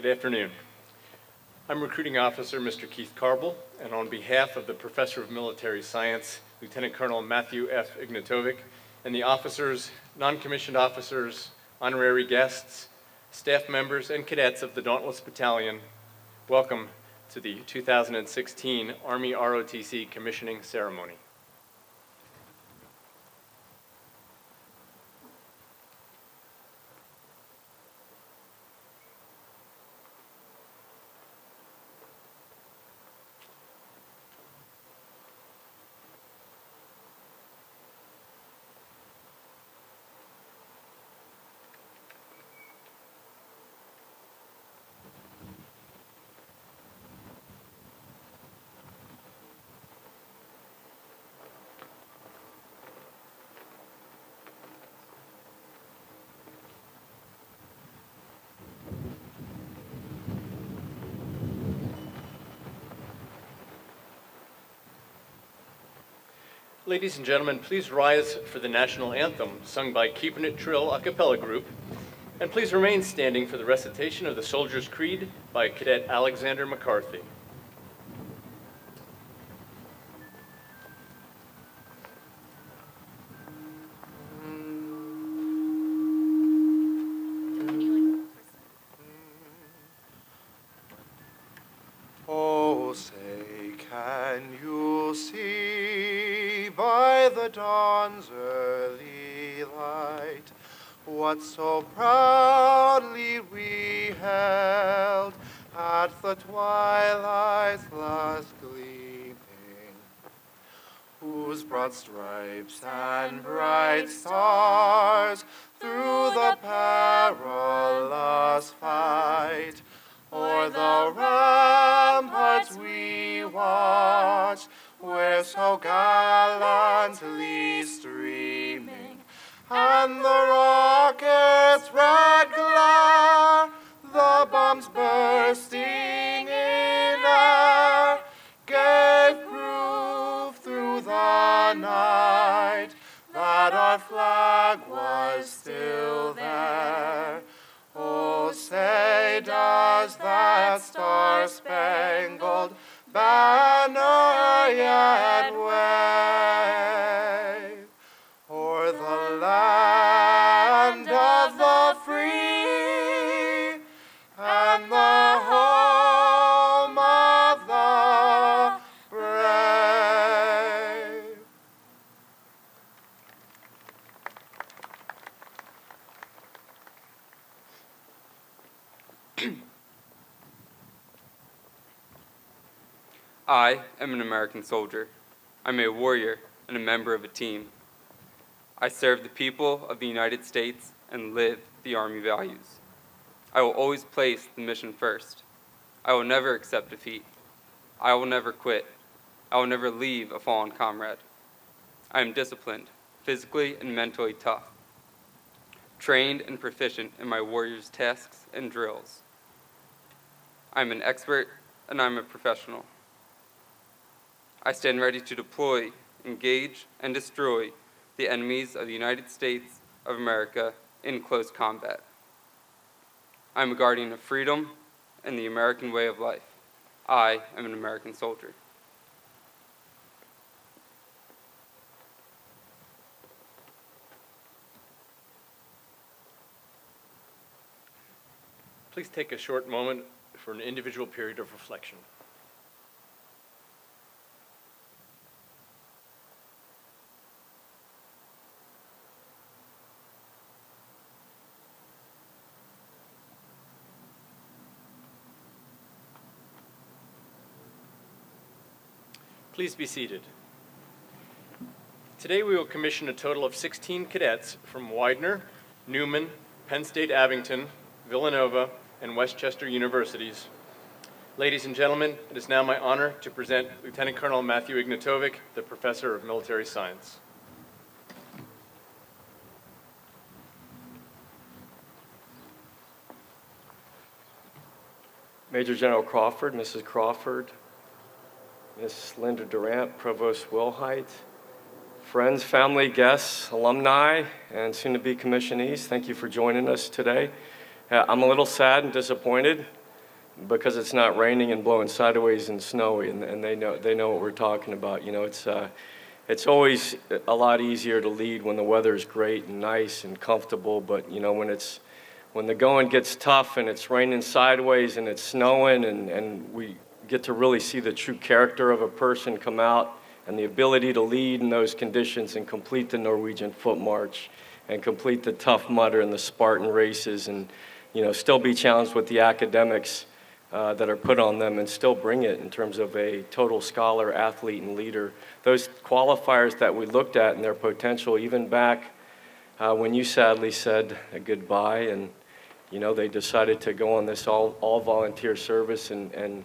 Good afternoon. I'm Recruiting Officer Mr. Keith Carble, and on behalf of the Professor of Military Science, Lieutenant Colonel Matthew F. Ignatovic, and the officers, non-commissioned officers, honorary guests, staff members, and cadets of the Dauntless Battalion, welcome to the 2016 Army ROTC Commissioning Ceremony. Ladies and gentlemen, please rise for the national anthem sung by Keepin' It Trill a cappella group, and please remain standing for the recitation of the Soldier's Creed by Cadet Alexander McCarthy. Oh, say can you see by the dawn's early light what so proudly we held at the twilight's last gleaming, whose broad stripes and bright stars through the perilous fight o'er the ramparts we watched were so gallantly streaming, and the rocket's red glare, the bombs bursting in air, gave proof through the night that our flag was still there. Oh, say does that star-spangled banner yet wave o'er the land of the free and the home of the brave? I am an American soldier. I'm a warrior and a member of a team. I serve the people of the United States and live the Army values. I will always place the mission first. I will never accept defeat. I will never quit. I will never leave a fallen comrade. I am disciplined, physically and mentally tough, trained and proficient in my warrior's tasks and drills. I'm an expert and I'm a professional. I stand ready to deploy, engage, and destroy the enemies of the United States of America in close combat. I am a guardian of freedom and the American way of life. I am an American soldier. Please take a short moment for an individual period of reflection. Please be seated. Today we will commission a total of 16 cadets from Widener, Neumann, Penn State Abington, Villanova, and Westchester Universities. Ladies and gentlemen, it is now my honor to present Lieutenant Colonel Matthew Ignatovic, the Professor of Military Science. Major General Crawford, Mrs. Crawford, Ms. Linda Durant, Provost Wilhite, friends, family, guests, alumni, and soon-to-be commissionees, thank you for joining us today. I'm a little sad and disappointed because it's not raining and blowing sideways and snowy, and they know what we're talking about. You know, it's always a lot easier to lead when the weather is great and nice and comfortable. But you know, when the going gets tough and it's raining sideways and it's snowing, and we get to really see the true character of a person come out, and the ability to lead in those conditions and complete the Norwegian foot march and complete the Tough Mudder and the Spartan races, and you know, still be challenged with the academics that are put on them, and still bring it in terms of a total scholar, athlete, and leader. Those qualifiers that we looked at and their potential, even back when you sadly said goodbye, and you know, they decided to go on this all volunteer service and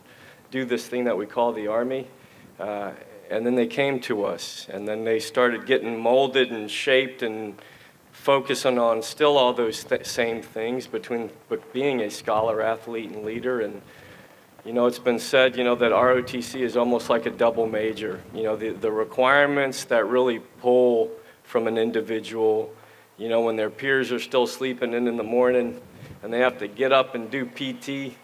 do this thing that we call the Army. And then they came to us, and then they started getting molded and shaped and focusing on still all those same things between being a scholar, athlete, and leader. And you know, it's been said, you know, that ROTC is almost like a double major. You know, the requirements that really pull from an individual, you know, when their peers are still sleeping in the morning and they have to get up and do PT, you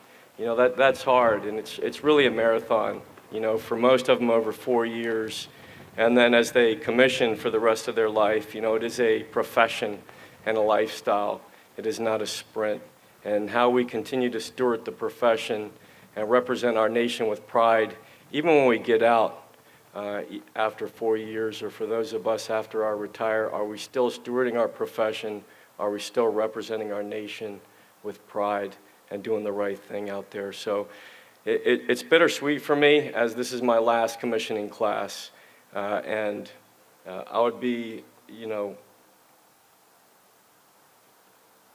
know, that's hard, and it's really a marathon, you know, for most of them over 4 years. And then as they commission for the rest of their life, you know, it is a profession and a lifestyle. It is not a sprint. And how we continue to steward the profession and represent our nation with pride, even when we get out after 4 years, or for those of us after our retire, are we still stewarding our profession? Are we still representing our nation with pride and doing the right thing out there? So it's bittersweet for me, as this is my last commissioning class. I would be, you know,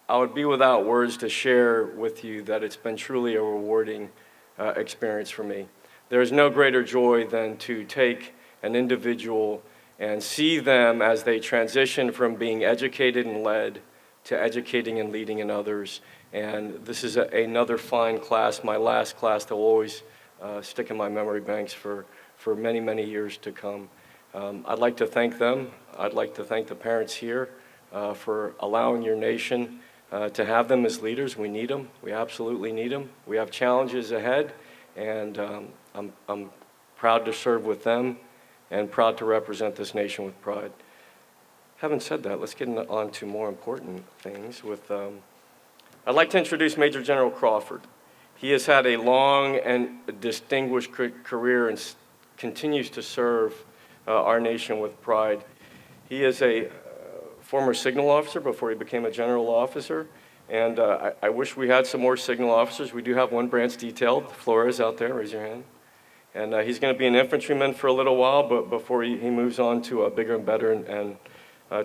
I would be without words to share with you that it's been truly a rewarding experience for me. There is no greater joy than to take an individual and see them as they transition from being educated and led to educating and leading in others. And this is another fine class, my last class, that will always stick in my memory banks for many, many years to come. I'd like to thank them. I'd like to thank the parents here for allowing your nation to have them as leaders. We need them. We absolutely need them. We have challenges ahead, and I'm proud to serve with them and proud to represent this nation with pride. Having said that, let's get on to more important things. I'd like to introduce Major General Crawford. He has had a long and distinguished career and continues to serve our nation with pride. He is a former signal officer before he became a general officer, and I wish we had some more signal officers. We do have one branch detailed, Flores out there, raise your hand. And he's going to be an infantryman for a little while, but before he moves on to a bigger and better and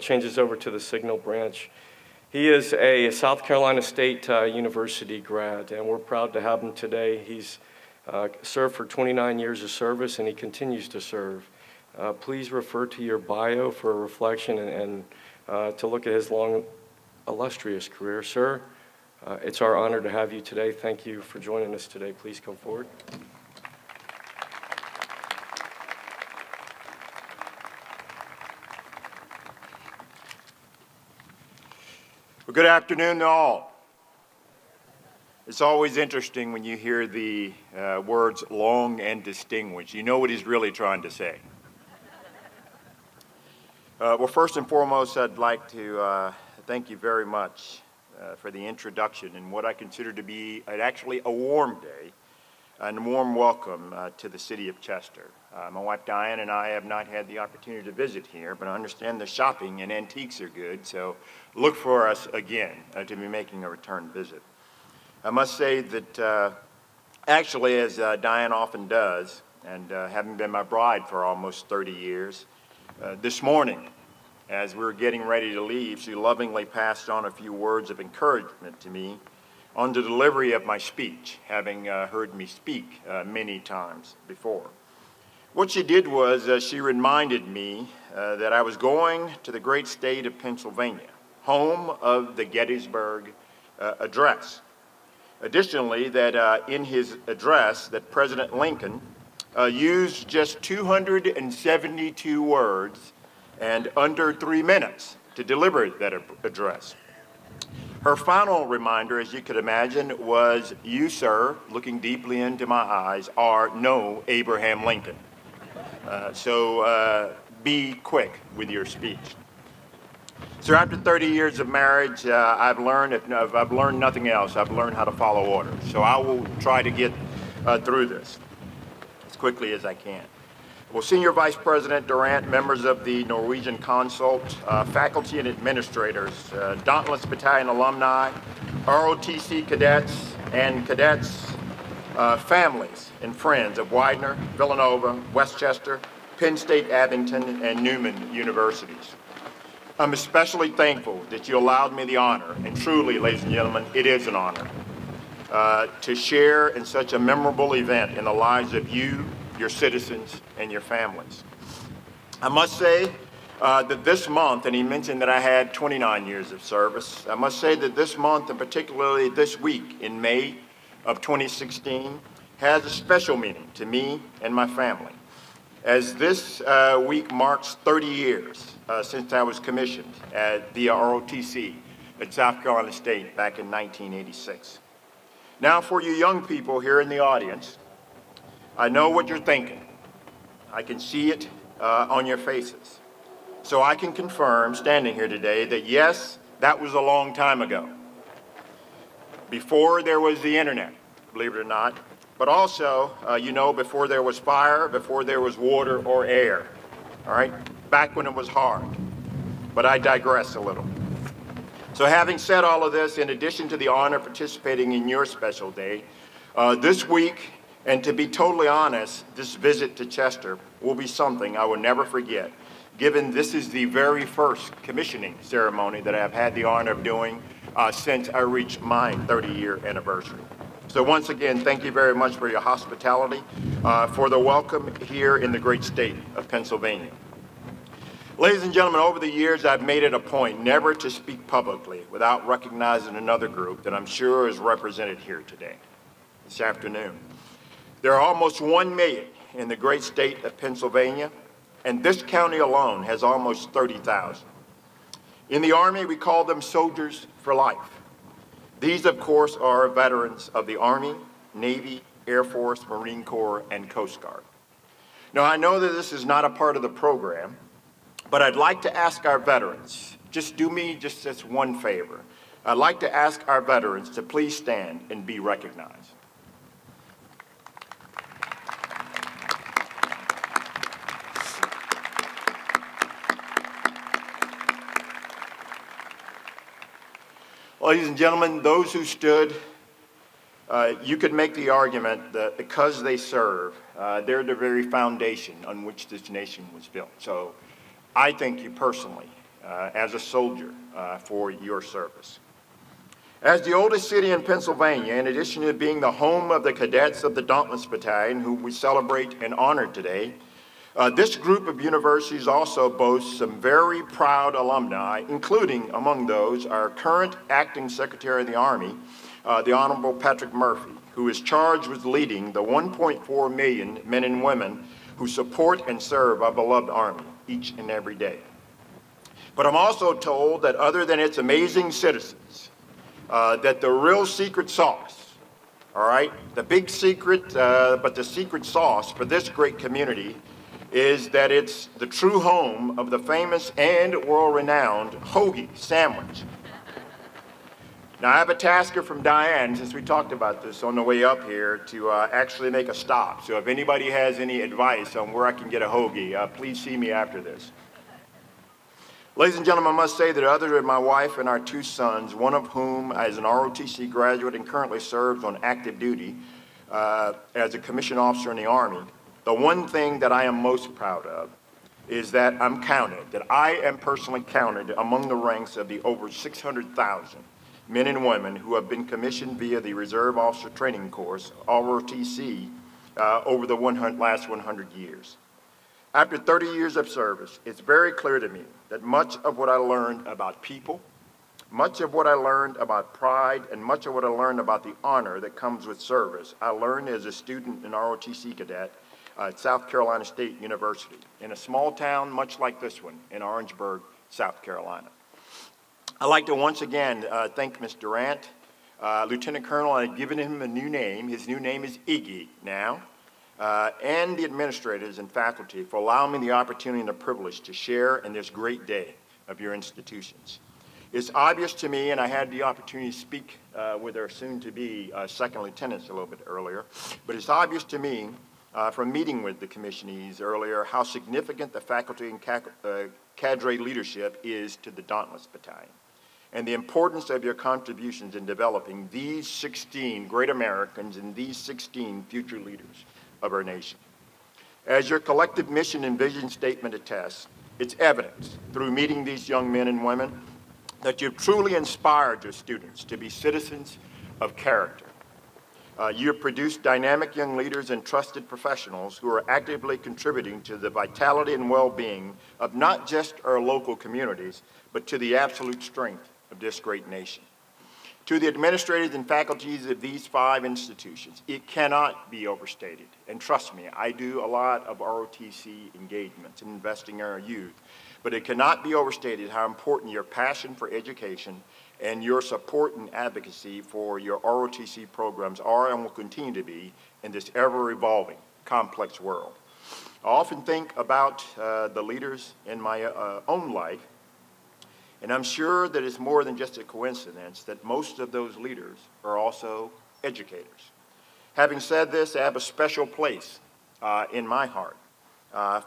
changes over to the signal branch. He is a South Carolina State University grad, and we're proud to have him today. He's served for 29 years of service, and he continues to serve. Please refer to your bio for a reflection and to look at his long, illustrious career. Sir, it's our honor to have you today. Thank you for joining us today. Please come forward. Well, good afternoon to all. It's always interesting when you hear the words long and distinguished. You know what he's really trying to say. Well, first and foremost, I'd like to thank you very much for the introduction and what I consider to be actually a warm day and a warm welcome to the city of Chester. My wife Diane and I have not had the opportunity to visit here, but I understand the shopping and antiques are good, so look for us again to be making a return visit. I must say that actually, as Diane often does, and having been my bride for almost 30 years, this morning, as we were getting ready to leave, she lovingly passed on a few words of encouragement to me on the delivery of my speech, having heard me speak many times before. What she did was she reminded me that I was going to the great state of Pennsylvania, home of the Gettysburg Address. Additionally, that in his address that President Lincoln used just 272 words and under 3 minutes to deliver that address. Her final reminder, as you could imagine, was, "You, sir, looking deeply into my eyes, are no Abraham Lincoln. So be quick with your speech." So after 30 years of marriage, I've learned nothing else. I've learned how to follow orders. So I will try to get through this as quickly as I can. Well, Senior Vice President Durant, members of the Norwegian Consult, faculty and administrators, Dauntless Battalion alumni, ROTC cadets and cadets, families and friends of Widener, Villanova, Westchester, Penn State Abington, and Neumann Universities. I'm especially thankful that you allowed me the honor, and truly, ladies and gentlemen, it is an honor, to share in such a memorable event in the lives of you, your citizens, and your families. I must say that this month, and he mentioned that I had 29 years of service, I must say that this month, and particularly this week in May of 2016, has a special meaning to me and my family, as this week marks 30 years since I was commissioned at the ROTC at South Carolina State back in 1986. Now, for you young people here in the audience, I know what you're thinking. I can see it on your faces. So I can confirm, standing here today, that yes, that was a long time ago. Before there was the internet, believe it or not, but also, you know, before there was fire, before there was water or air, all right? Back when it was hard. But I digress a little. So having said all of this, in addition to the honor of participating in your special day, this week, and to be totally honest, this visit to Chester will be something I will never forget, given this is the very first commissioning ceremony that I've had the honor of doing since I reached my 30-year anniversary. So once again, thank you very much for your hospitality, for the welcome here in the great state of Pennsylvania. Ladies and gentlemen, over the years, I've made it a point never to speak publicly without recognizing another group that I'm sure is represented here today, this afternoon. There are almost 1 million in the great state of Pennsylvania, and this county alone has almost 30,000. In the Army, we call them soldiers for life. These, of course, are veterans of the Army, Navy, Air Force, Marine Corps, and Coast Guard. Now, I know that this is not a part of the program, but I'd like to ask our veterans, just do me just this one favor. I'd like to ask our veterans to please stand and be recognized. Ladies and gentlemen, those who stood, you could make the argument that because they serve, they're the very foundation on which this nation was built. So I thank you personally as a soldier for your service. As the oldest city in Pennsylvania, in addition to being the home of the cadets of the Dauntless Battalion, who we celebrate and honor today, this group of universities also boasts some very proud alumni, including among those our current acting Secretary of the Army, the Honorable Patrick Murphy, who is charged with leading the 1.4 million men and women who support and serve our beloved Army each and every day. But I'm also told that other than its amazing citizens, that the real secret sauce, all right, the big secret, but the secret sauce for this great community is that it's the true home of the famous and world-renowned hoagie sandwich. Now, I have a task here from Diane, since we talked about this on the way up here, to actually make a stop. So if anybody has any advice on where I can get a hoagie, please see me after this. Ladies and gentlemen, I must say that other than my wife and our two sons, one of whom is an ROTC graduate and currently serves on active duty as a commissioned officer in the Army, the one thing that I am most proud of is that I'm counted, that I am personally counted among the ranks of the over 600,000 men and women who have been commissioned via the Reserve Officer Training Course, ROTC, over the last 100 years. After 30 years of service, it's very clear to me that much of what I learned about people, much of what I learned about pride, and much of what I learned about the honor that comes with service, I learned as a student and ROTC cadet at South Carolina State University, in a small town much like this one in Orangeburg, South Carolina. I'd like to once again thank Ms. Durant. Lieutenant Colonel, I've given him a new name. His new name is Iggy now. And the administrators and faculty for allowing me the opportunity and the privilege to share in this great day of your institutions. It's obvious to me, and I had the opportunity to speak with our soon-to-be second lieutenants a little bit earlier, but it's obvious to me from meeting with the commissionees earlier how significant the faculty and cadre leadership is to the Dauntless Battalion, and the importance of your contributions in developing these 16 great Americans and these 16 future leaders of our nation. As your collective mission and vision statement attests, it's evident through meeting these young men and women that you've truly inspired your students to be citizens of character. You've produced dynamic young leaders and trusted professionals who are actively contributing to the vitality and well-being of not just our local communities, but to the absolute strength of this great nation. To the administrators and faculties of these 5 institutions, it cannot be overstated. And trust me, I do a lot of ROTC engagements and investing in our youth, but it cannot be overstated how important your passion for education and your support and advocacy for your ROTC programs are and will continue to be in this ever-evolving, complex world. I often think about the leaders in my own life, and I'm sure that it's more than just a coincidence that most of those leaders are also educators. Having said this, I have a special place in my heart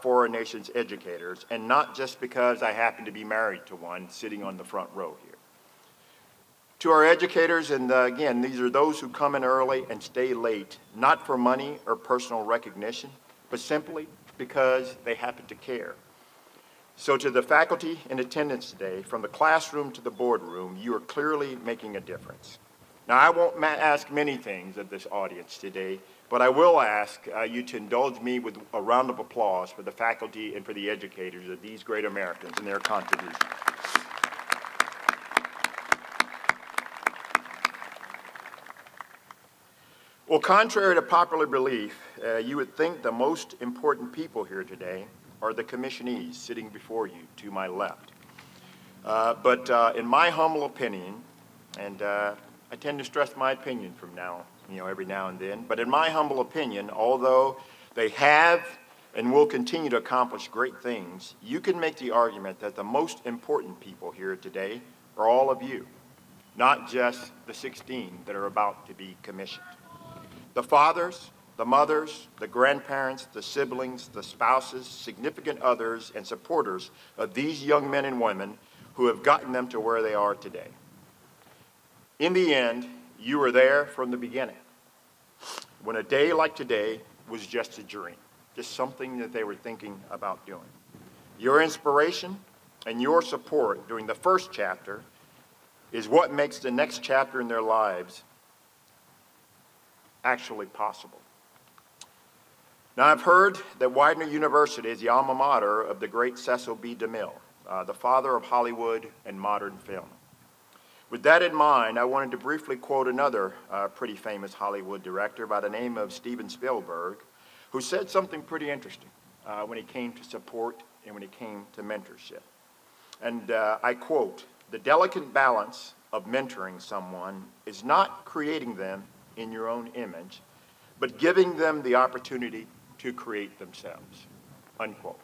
for our nation's educators, and not just because I happen to be married to one sitting on the front row here. To our educators, and again, these are those who come in early and stay late, not for money or personal recognition, but simply because they happen to care. So to the faculty in attendance today, from the classroom to the boardroom, you are clearly making a difference. Now, I won't ask many things of this audience today, but I will ask you to indulge me with a round of applause for the faculty and for the educators of these great Americans and their contributions. Well, contrary to popular belief, you would think the most important people here today are the commissionees sitting before you to my left. But in my humble opinion, and I tend to stress my opinion from now, every now and then, but in my humble opinion, although they have and will continue to accomplish great things, you can make the argument that the most important people here today are all of you, not just the 16 that are about to be commissioned. The fathers, the mothers, the grandparents, the siblings, the spouses, significant others, and supporters of these young men and women who have gotten them to where they are today. In the end, you were there from the beginning, when a day like today was just a dream, just something that they were thinking about doing. Your inspiration and your support during the first chapter is what makes the next chapter in their lives actually possible. Now, I've heard that Widener University is the alma mater of the great Cecil B. DeMille, the father of Hollywood and modern film. With that in mind, I wanted to briefly quote another pretty famous Hollywood director by the name of Steven Spielberg, who said something pretty interesting when it came to support and when it came to mentorship. And I quote, "The delicate balance of mentoring someone is not creating them in your own image, but giving them the opportunity to create themselves," unquote.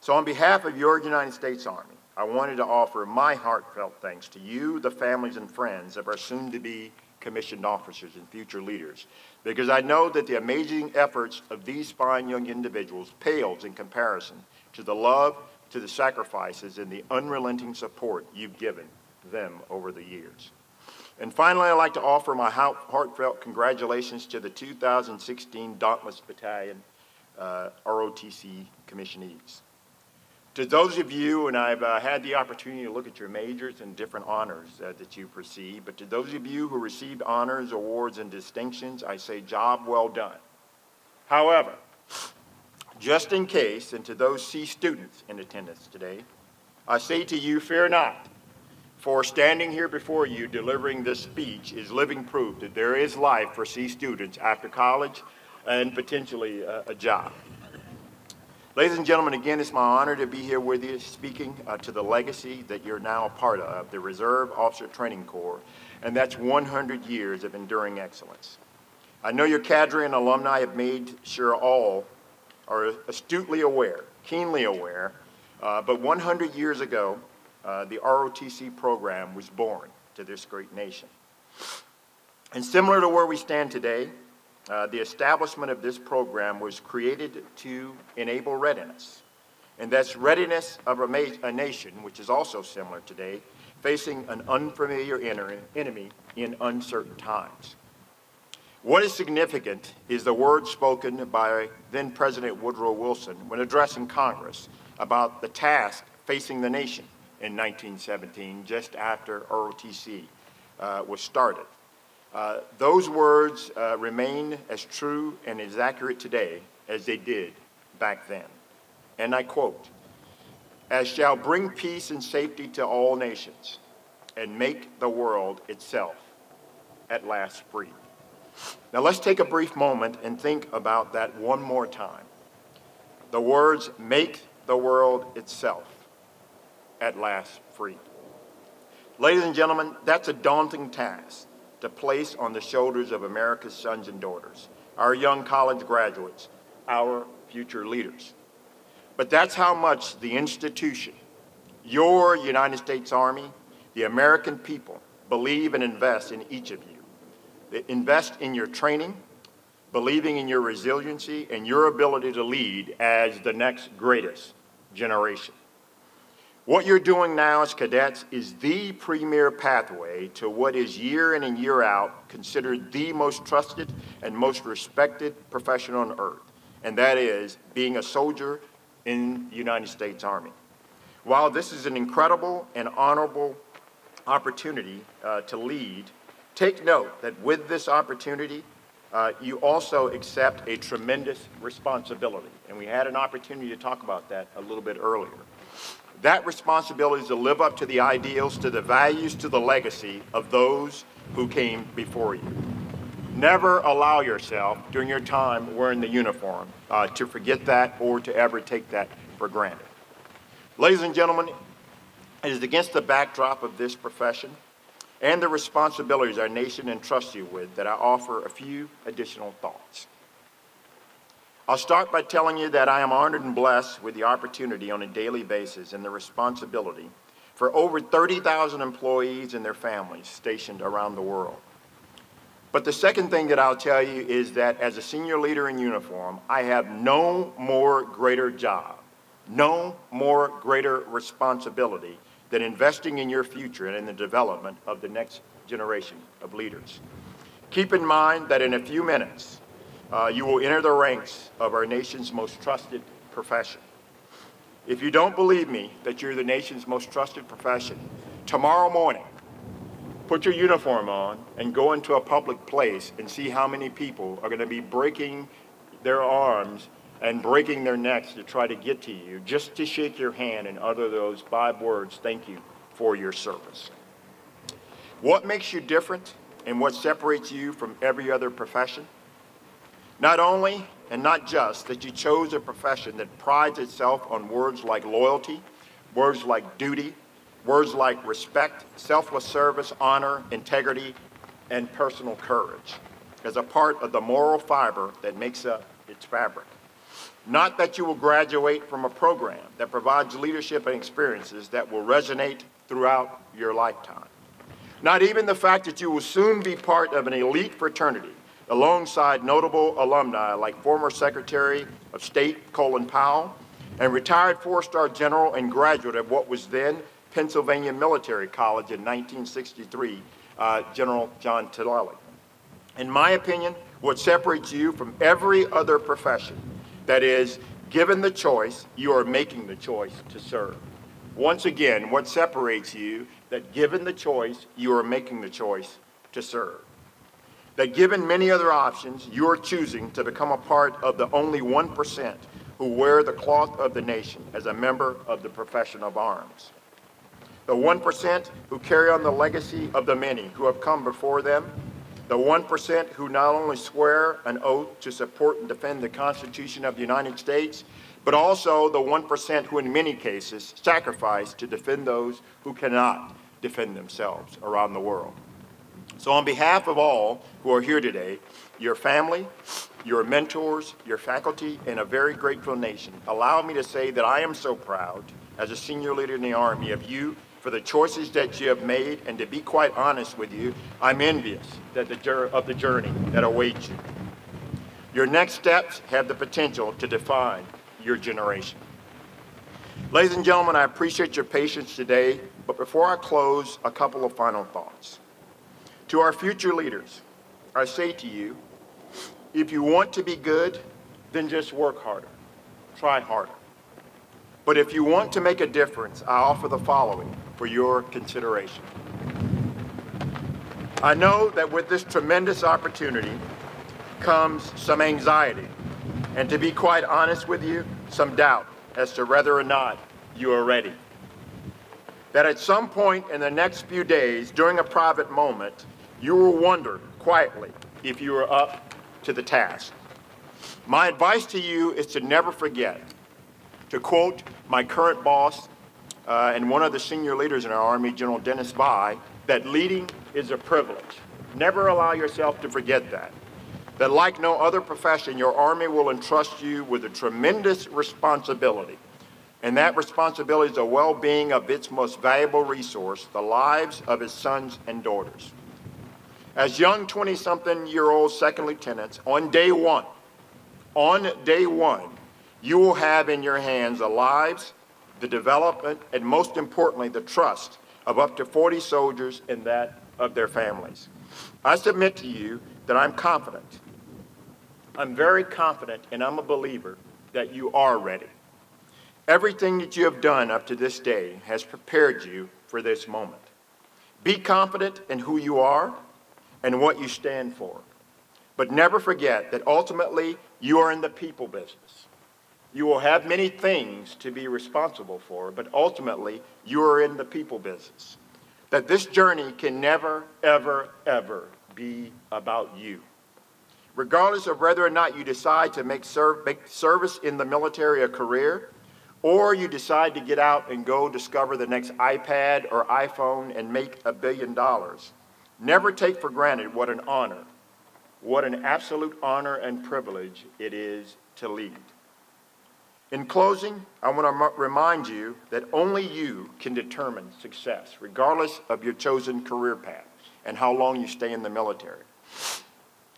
So on behalf of your United States Army, I wanted to offer my heartfelt thanks to you, the families and friends of our soon-to-be commissioned officers and future leaders, because I know that the amazing efforts of these fine young individuals pales in comparison to the love, to the sacrifices, and the unrelenting support you've given them over the years. And finally, I'd like to offer my heartfelt congratulations to the 2016 Dauntless Battalion ROTC commissionees. To those of you, and I've had the opportunity to look at your majors and different honors that you've received, but to those of you who received honors, awards, and distinctions, I say job well done. However, just in case, and to those C students in attendance today, I say to you, fear not. For standing here before you delivering this speech is living proof that there is life for C students after college and potentially a job. Ladies and gentlemen, again, it's my honor to be here with you speaking to the legacy that you're now a part of, the Reserve Officer Training Corps, and that's 100 years of enduring excellence. I know your cadre and alumni have made sure all are astutely aware, keenly aware, but 100 years ago, the ROTC program was born to this great nation. And similar to where we stand today, the establishment of this program was created to enable readiness, and that's readiness of a nation, which is also similar today, facing an unfamiliar enemy in uncertain times. What is significant is the words spoken by then President Woodrow Wilson when addressing Congress about the task facing the nation in 1917, just after ROTC was started. Those words remain as true and as accurate today as they did back then. And I quote, "As shall bring peace and safety to all nations and make the world itself at last free." Now let's take a brief moment and think about that one more time. The words, "make the world itself at last free." Ladies and gentlemen, that's a daunting task to place on the shoulders of America's sons and daughters, our young college graduates, our future leaders. But that's how much the institution, your United States Army, the American people, believe and invest in each of you. They invest in your training, believing in your resiliency and your ability to lead as the next greatest generation. What you're doing now as cadets is the premier pathway to what is year in and year out considered the most trusted and most respected profession on earth, and that is being a soldier in the United States Army. While this is an incredible and honorable opportunity to lead, take note that with this opportunity, you also accept a tremendous responsibility, and we had an opportunity to talk about that a little bit earlier. That responsibility is to live up to the ideals, to the values, to the legacy of those who came before you. Never allow yourself, during your time wearing the uniform, to forget that or to ever take that for granted. Ladies and gentlemen, it is against the backdrop of this profession and the responsibilities our nation entrusts you with that I offer a few additional thoughts. I'll start by telling you that I am honored and blessed with the opportunity on a daily basis and the responsibility for over 30,000 employees and their families stationed around the world. But the second thing that I'll tell you is that as a senior leader in uniform, I have no more greater job, no more greater responsibility than investing in your future and in the development of the next generation of leaders. Keep in mind that in a few minutes, you will enter the ranks of our nation's most trusted profession. If you don't believe me that you're the nation's most trusted profession, tomorrow morning, put your uniform on and go into a public place and see how many people are going to be breaking their arms and breaking their necks to try to get to you, just to shake your hand and utter those 5 words, "Thank you for your service." What makes you different and what separates you from every other profession? Not only, and not just, that you chose a profession that prides itself on words like loyalty, words like duty, words like respect, selfless service, honor, integrity, and personal courage as a part of the moral fiber that makes up its fabric. Not that you will graduate from a program that provides leadership and experiences that will resonate throughout your lifetime. Not even the fact that you will soon be part of an elite fraternity alongside notable alumni like former Secretary of State Colin Powell and retired 4-star general and graduate of what was then Pennsylvania Military College in 1963, General John Tully. In my opinion, what separates you from every other profession, that is, given the choice, you are making the choice to serve. Once again, what separates you, that given the choice, you are making the choice to serve. That given many other options, you're choosing to become a part of the only 1% who wear the cloth of the nation as a member of the profession of arms. The 1% who carry on the legacy of the many who have come before them, the 1% who not only swear an oath to support and defend the Constitution of the United States, but also the 1% who in many cases sacrifice to defend those who cannot defend themselves around the world. So on behalf of all who are here today, your family, your mentors, your faculty, and a very grateful nation, allow me to say that I am so proud as a senior leader in the Army of you for the choices that you have made, and to be quite honest with you, I'm envious that of the journey that awaits you. Your next steps have the potential to define your generation. Ladies and gentlemen, I appreciate your patience today, but before I close, a couple of final thoughts. To our future leaders, I say to you, if you want to be good, then just work harder, try harder. But if you want to make a difference, I offer the following for your consideration. I know that with this tremendous opportunity comes some anxiety, and to be quite honest with you, some doubt as to whether or not you are ready. That at some point in the next few days, during a private moment, you will wonder quietly if you are up to the task. My advice to you is to never forget, to quote my current boss and one of the senior leaders in our Army, General Dennis By, that leading is a privilege. Never allow yourself to forget that. That like no other profession, your Army will entrust you with a tremendous responsibility. And that responsibility is the well-being of its most valuable resource, the lives of its sons and daughters. As young 20-something-year-old second lieutenants, on day one, you will have in your hands the lives, the development, and most importantly, the trust of up to 40 soldiers and that of their families. I submit to you that I'm confident. I'm very confident, and I'm a believer that you are ready. Everything that you have done up to this day has prepared you for this moment. Be confident in who you are and what you stand for. But never forget that ultimately you are in the people business. You will have many things to be responsible for, but ultimately you are in the people business. That this journey can never, ever, ever be about you. Regardless of whether or not you decide to make service in the military a career, or you decide to get out and go discover the next iPad or iPhone and make $1 billion. Never take for granted what an honor, what an absolute honor and privilege it is to lead. In closing, I want to remind you that only you can determine success, regardless of your chosen career path and how long you stay in the military.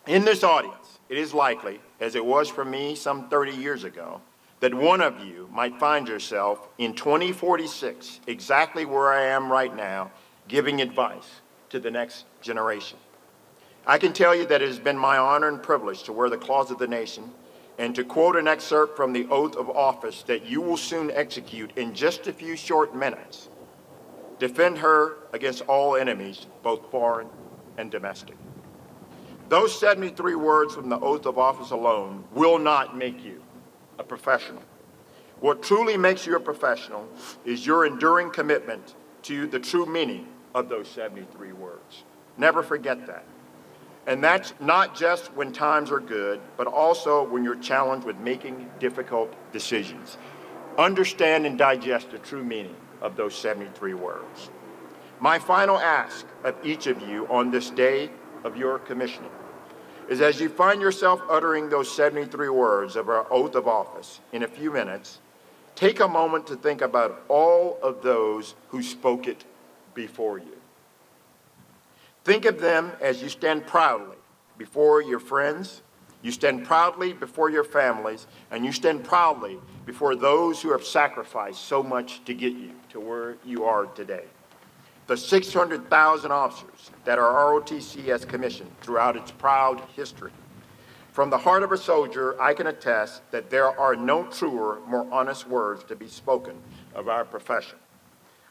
In this audience, it is likely, as it was for me some 30 years ago, that one of you might find yourself in 2046, exactly where I am right now, giving advice to the next generation. I can tell you that it has been my honor and privilege to wear the cloth of the nation and to quote an excerpt from the oath of office that you will soon execute in just a few short minutes. Defend her against all enemies, both foreign and domestic. Those 73 words from the oath of office alone will not make you a professional. What truly makes you a professional is your enduring commitment to the true meaning of those 73 words. Never forget that. And that's not just when times are good, but also when you're challenged with making difficult decisions. Understand and digest the true meaning of those 73 words. My final ask of each of you on this day of your commissioning is as you find yourself uttering those 73 words of our oath of office in a few minutes, take a moment to think about all of those who spoke it before you. Think of them as you stand proudly before your friends, you stand proudly before your families, and you stand proudly before those who have sacrificed so much to get you to where you are today. The 600,000 officers that our ROTC has commissioned throughout its proud history. From the heart of a soldier, I can attest that there are no truer, more honest words to be spoken of our profession.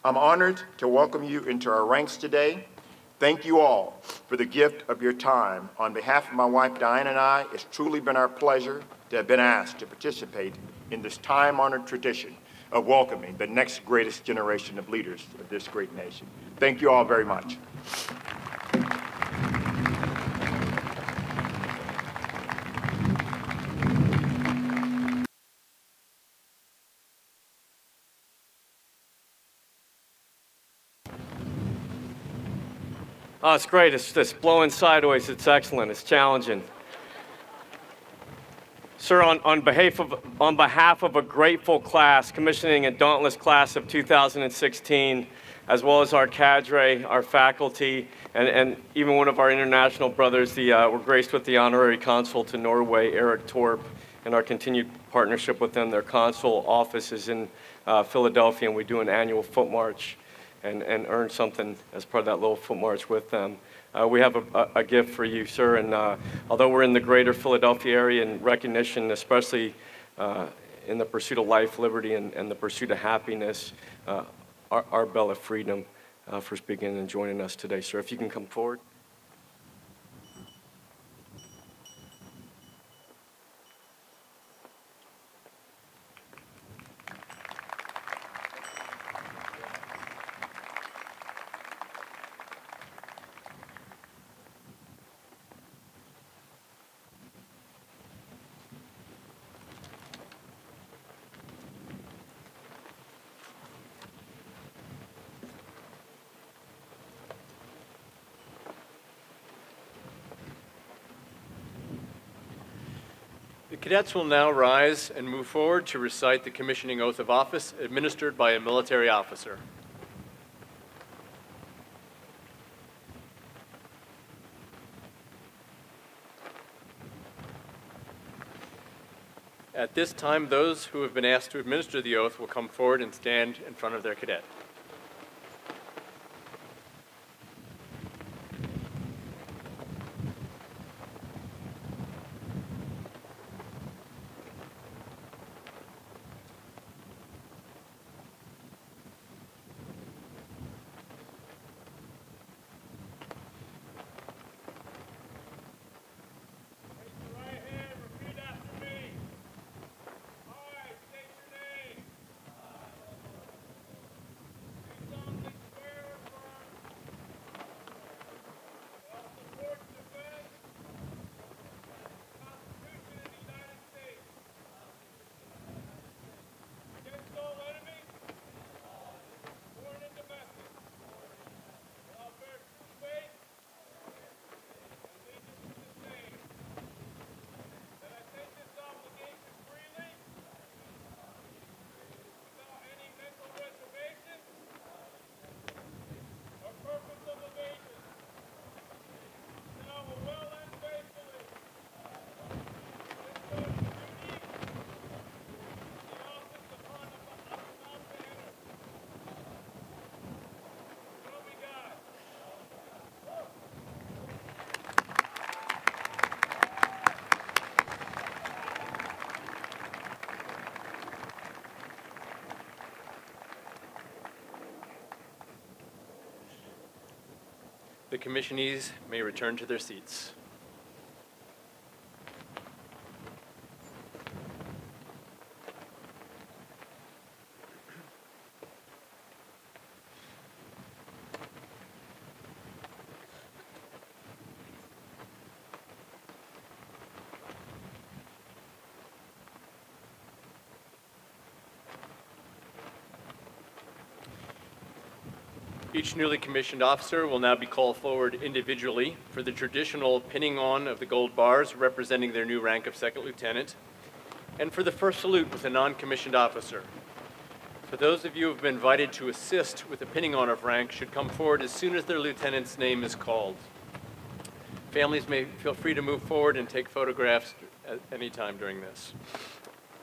I'm honored to welcome you into our ranks today. Thank you all for the gift of your time. On behalf of my wife, Diane, and I, it's truly been our pleasure to have been asked to participate in this time-honored tradition of welcoming the next greatest generation of leaders of this great nation. Thank you all very much. Oh, it's great. It's just blowing sideways. It's excellent. It's challenging. Sir, on behalf of a grateful class, commissioning a dauntless class of 2016, as well as our cadre, our faculty, and even one of our international brothers, we're graced with the honorary consul to Norway, Eric Torp, and our continued partnership with them. Their consul office is in Philadelphia, and we do an annual foot march and earn something as part of that little foot march with them. We have a gift for you, sir, and although we're in the greater Philadelphia area in recognition, especially in the pursuit of life, liberty, and the pursuit of happiness, our bell of freedom for speaking and joining us today, sir. If you can come forward. Cadets will now rise and move forward to recite the commissioning oath of office administered by a military officer. At this time, those who have been asked to administer the oath will come forward and stand in front of their cadet. The commissionees may return to their seats. Each newly commissioned officer will now be called forward individually for the traditional pinning on of the gold bars representing their new rank of second lieutenant, and for the first salute with a non-commissioned officer. For those of you who have been invited to assist with the pinning on of rank should come forward as soon as their lieutenant's name is called. Families may feel free to move forward and take photographs at any time during this.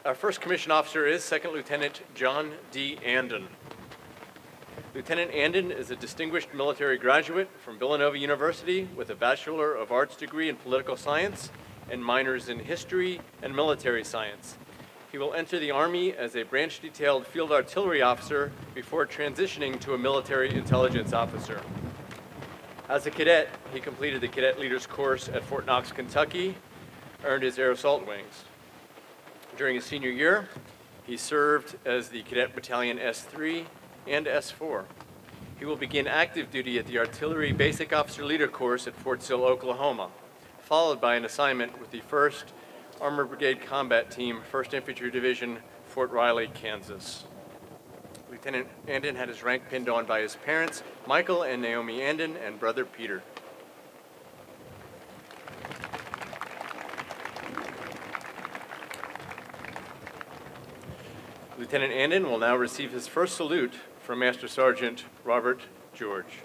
Our first commissioned officer is Second Lieutenant John D. Andon. Lieutenant Andon is a distinguished military graduate from Villanova University with a Bachelor of Arts degree in political science and minors in history and military science. He will enter the Army as a branch detailed field artillery officer before transitioning to a military intelligence officer. As a cadet, he completed the Cadet Leaders course at Fort Knox, Kentucky, earned his Air Assault Wings. During his senior year, he served as the Cadet Battalion S3 and S4. He will begin active duty at the Artillery Basic Officer Leader course at Fort Sill, Oklahoma, followed by an assignment with the 1st Armored Brigade Combat Team, 1st Infantry Division, Fort Riley, Kansas. Andon had his rank pinned on by his parents, Michael and Naomi Andon, and brother Peter. Lieutenant Andon will now receive his first salute from Master Sergeant Robert George.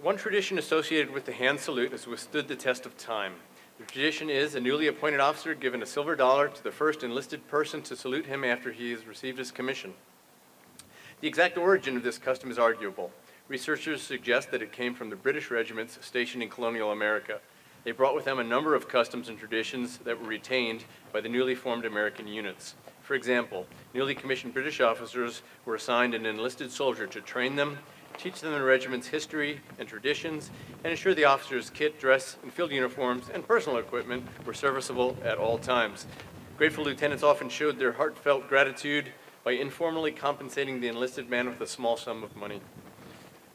One tradition associated with the hand salute has withstood the test of time. The tradition is a newly appointed officer given a silver dollar to the first enlisted person to salute him after he has received his commission. The exact origin of this custom is arguable. Researchers suggest that it came from the British regiments stationed in colonial America. They brought with them a number of customs and traditions that were retained by the newly formed American units. For example, newly commissioned British officers were assigned an enlisted soldier to train them, teach them the regiment's history and traditions, and ensure the officer's kit, dress, and field uniforms and personal equipment were serviceable at all times. Grateful lieutenants often showed their heartfelt gratitude by informally compensating the enlisted man with a small sum of money.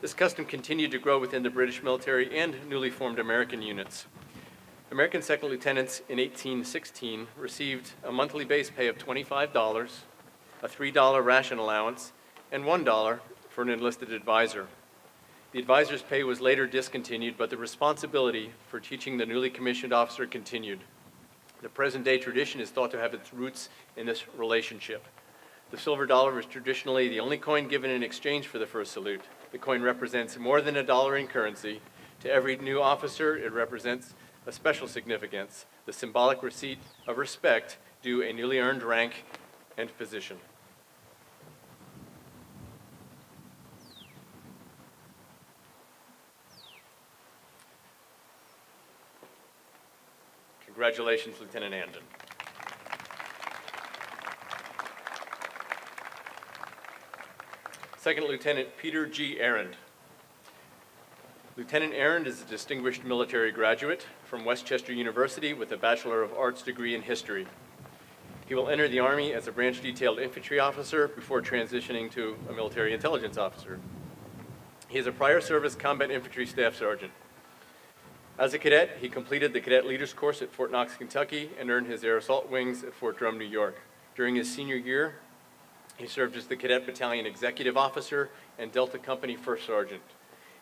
This custom continued to grow within the British military and newly formed American units. American second lieutenants in 1816 received a monthly base pay of $25, a $3 ration allowance, and $1 for an enlisted advisor. The advisor's pay was later discontinued, but the responsibility for teaching the newly commissioned officer continued. The present-day tradition is thought to have its roots in this relationship. The silver dollar was traditionally the only coin given in exchange for the first salute. The coin represents more than a dollar in currency. To every new officer, it represents a special significance, the symbolic receipt of respect due a newly earned rank and position. Congratulations, Lieutenant Andon. Second Lieutenant Peter G. Arend. Lieutenant Arend is a distinguished military graduate from West Chester University with a Bachelor of Arts degree in history. He will enter the Army as a branch detailed infantry officer before transitioning to a military intelligence officer. He is a prior service combat infantry staff sergeant. As a cadet, he completed the Cadet Leaders Course at Fort Knox, Kentucky, and earned his Air Assault Wings at Fort Drum, New York. During his senior year, he served as the Cadet Battalion Executive Officer and Delta Company First Sergeant.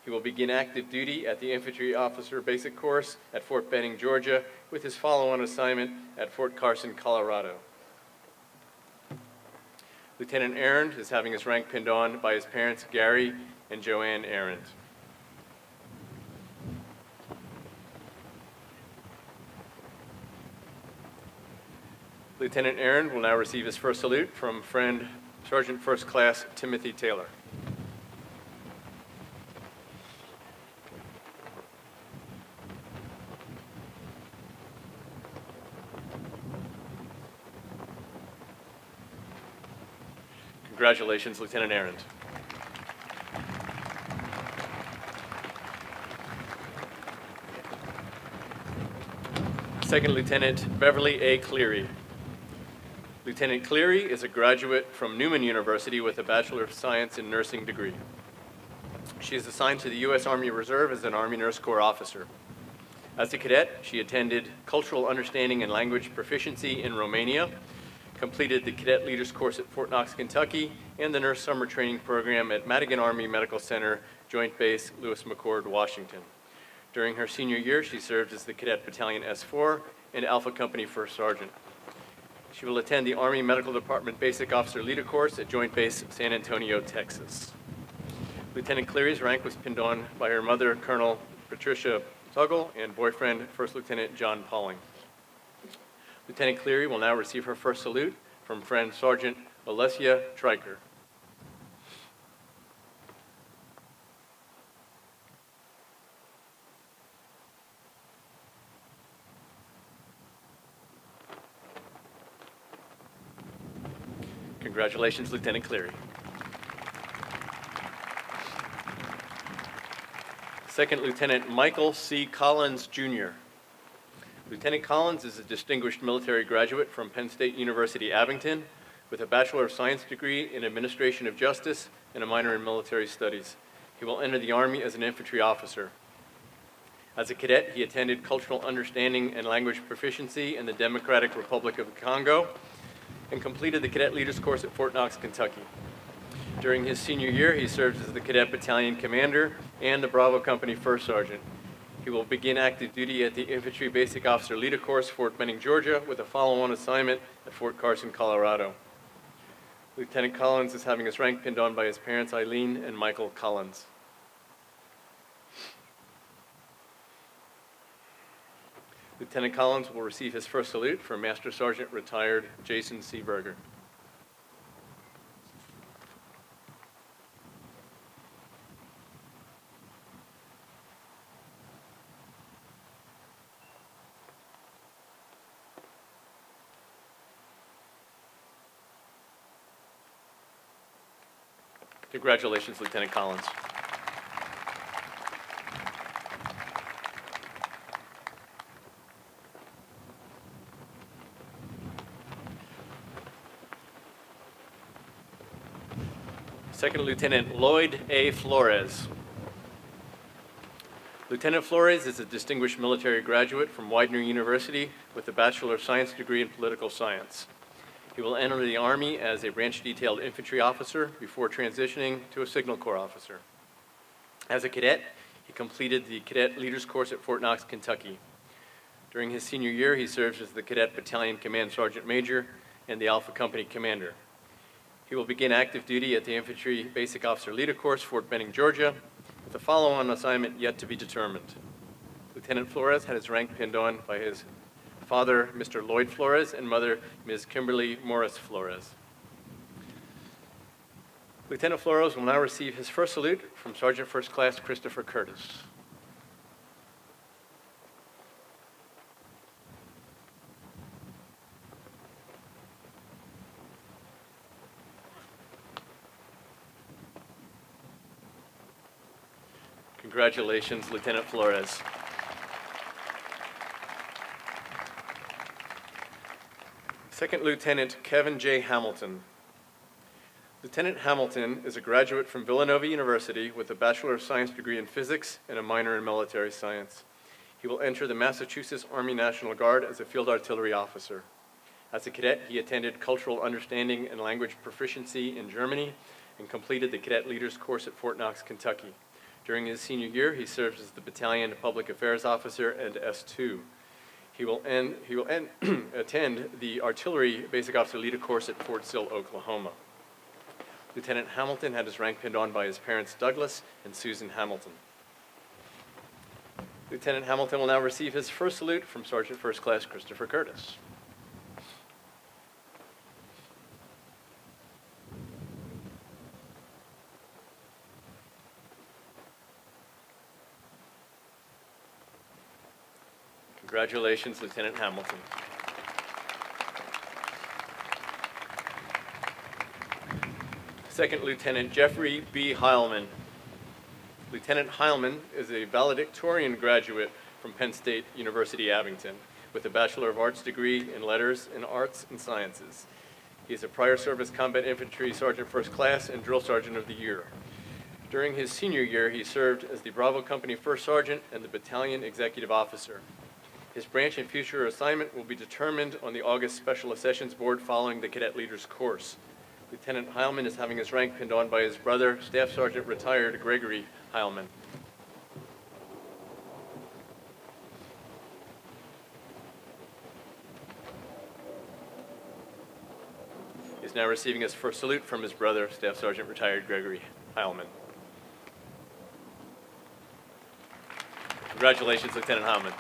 He will begin active duty at the Infantry Officer Basic Course at Fort Benning, Georgia, with his follow-on assignment at Fort Carson, Colorado. Lieutenant Arend is having his rank pinned on by his parents, Gary and Joanne Arend. Lieutenant Arend will now receive his first salute from friend Sergeant First Class Timothy Taylor. Congratulations, Lieutenant Arend. Second Lieutenant Beverly A. Cleary. Lieutenant Cleary is a graduate from Neumann University with a Bachelor of Science in Nursing degree. She is assigned to the U.S. Army Reserve as an Army Nurse Corps officer. As a cadet, she attended Cultural Understanding and Language Proficiency in Romania, completed the Cadet Leaders Course at Fort Knox, Kentucky, and the Nurse Summer Training Program at Madigan Army Medical Center, Joint Base, Lewis-McChord, Washington. During her senior year, she served as the Cadet Battalion S4 and Alpha Company First Sergeant. She will attend the Army Medical Department Basic Officer Leader Course at Joint Base San Antonio, Texas. Lieutenant Cleary's rank was pinned on by her mother, Colonel Patricia Tuggle, and boyfriend, First Lieutenant John Pauling. Lieutenant Cleary will now receive her first salute from friend Sergeant Alessia Triker. Congratulations, Lieutenant Cleary. Second Lieutenant Michael C. Collins Jr. Lieutenant Collins is a distinguished military graduate from Penn State University-Abington with a Bachelor of Science degree in Administration of Justice and a minor in Military Studies. He will enter the Army as an infantry officer. As a cadet, he attended Cultural Understanding and Language Proficiency in the Democratic Republic of the Congo and completed the Cadet Leaders Course at Fort Knox, Kentucky. During his senior year, he served as the Cadet Battalion Commander and the Bravo Company First Sergeant. He will begin active duty at the Infantry Basic Officer Leader Course, Fort Benning, Georgia, with a follow-on assignment at Fort Carson, Colorado. Lieutenant Collins is having his rank pinned on by his parents, Eileen and Michael Collins. Lieutenant Collins will receive his first salute from Master Sergeant Retired Jason Seeberger. Congratulations, Lieutenant Collins. Second Lieutenant Lloyd A. Flores. Lieutenant Flores is a distinguished military graduate from Widener University with a Bachelor of Science degree in Political Science. He will enter the Army as a branch detailed infantry officer before transitioning to a Signal Corps officer. As a cadet, he completed the Cadet Leaders Course at Fort Knox, Kentucky. During his senior year, he serves as the Cadet Battalion Command Sergeant Major and the Alpha Company Commander. He will begin active duty at the Infantry Basic Officer Leader Course, Fort Benning, Georgia, with a follow-on assignment yet to be determined. Lieutenant Flores had his rank pinned on by his father, Mr. Lloyd Flores, and mother, Ms. Kimberly Morris Flores. Lieutenant Flores will now receive his first salute from Sergeant First Class Christopher Curtis. Congratulations, Lieutenant Flores. Second Lieutenant Kevin J. Hamilton. Lieutenant Hamilton is a graduate from Villanova University with a Bachelor of Science degree in Physics and a minor in Military Science. He will enter the Massachusetts Army National Guard as a field artillery officer. As a cadet, he attended Cultural Understanding and Language Proficiency in Germany and completed the Cadet Leaders Course at Fort Knox, Kentucky. During his senior year, he serves as the Battalion Public Affairs Officer and S2. He will attend the Artillery Basic Officer Leader Course at Fort Sill, Oklahoma. Lieutenant Hamilton had his rank pinned on by his parents, Douglas and Susan Hamilton. Lieutenant Hamilton will now receive his first salute from Sergeant First Class Christopher Curtis. Congratulations, Lieutenant Hamilton. Second Lieutenant Jeffrey B. Heilman. Lieutenant Heilman is a valedictorian graduate from Penn State University-Abington with a Bachelor of Arts degree in Letters and Arts and Sciences. He is a prior service combat infantry sergeant first class and drill sergeant of the year. During his senior year, he served as the Bravo Company first sergeant and the battalion executive officer. His branch and future assignment will be determined on the August Special Accessions Board following the Cadet Leaders Course. Lieutenant Heilman is having his rank pinned on by his brother, Staff Sergeant Retired Gregory Heilman. He is now receiving his first salute from his brother, Staff Sergeant Retired Gregory Heilman. Congratulations, Lieutenant Heilman.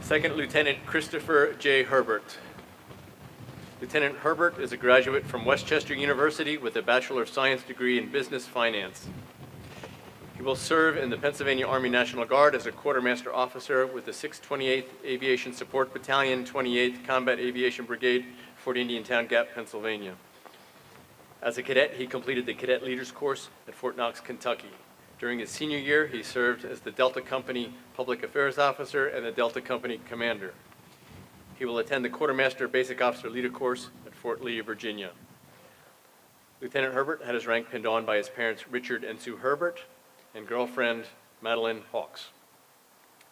Second Lieutenant Christopher J. Herbert. Lieutenant Herbert is a graduate from West Chester University with a Bachelor of Science degree in Business Finance. He will serve in the Pennsylvania Army National Guard as a quartermaster officer with the 628th Aviation Support Battalion, 28th Combat Aviation Brigade, Fort Indiantown Gap, Pennsylvania. As a cadet, he completed the Cadet Leaders Course at Fort Knox, Kentucky. During his senior year, he served as the Delta Company Public Affairs Officer and the Delta Company Commander. He will attend the Quartermaster Basic Officer Leader Course at Fort Lee, Virginia. Lieutenant Herbert had his rank pinned on by his parents Richard and Sue Herbert and girlfriend Madeline Hawks.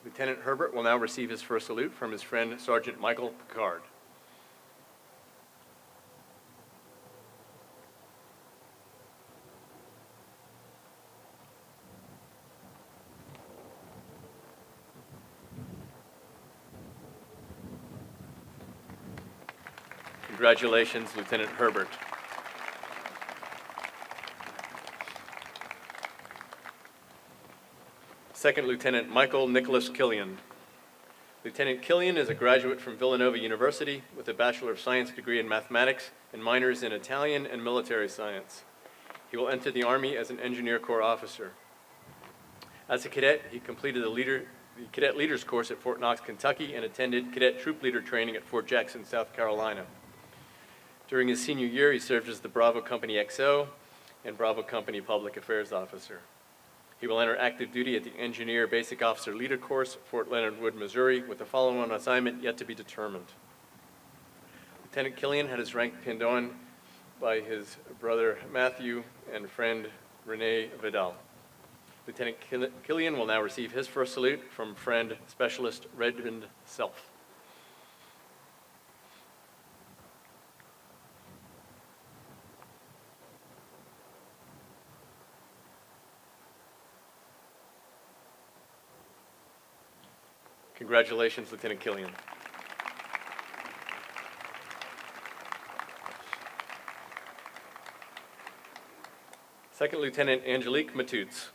Lieutenant Herbert will now receive his first salute from his friend Sergeant Michael Picard. Congratulations, Lieutenant Herbert. Second Lieutenant Michael Nicholas Killian. Lieutenant Killian is a graduate from Villanova University with a Bachelor of Science degree in mathematics and minors in Italian and military science. He will enter the Army as an Engineer Corps officer. As a cadet, he completed the Cadet Leaders course at Fort Knox, Kentucky, and attended Cadet Troop Leader training at Fort Jackson, South Carolina. During his senior year, he served as the Bravo Company XO and Bravo Company Public Affairs Officer. He will enter active duty at the Engineer Basic Officer Leader Course, Fort Leonard Wood, Missouri, with the following assignment yet to be determined. Lieutenant Killian had his rank pinned on by his brother Matthew and friend Renee Vidal. Lieutenant Killian will now receive his first salute from friend Specialist Redmond Self. Congratulations, Lieutenant Killian. Second Lieutenant Angelique Matutes.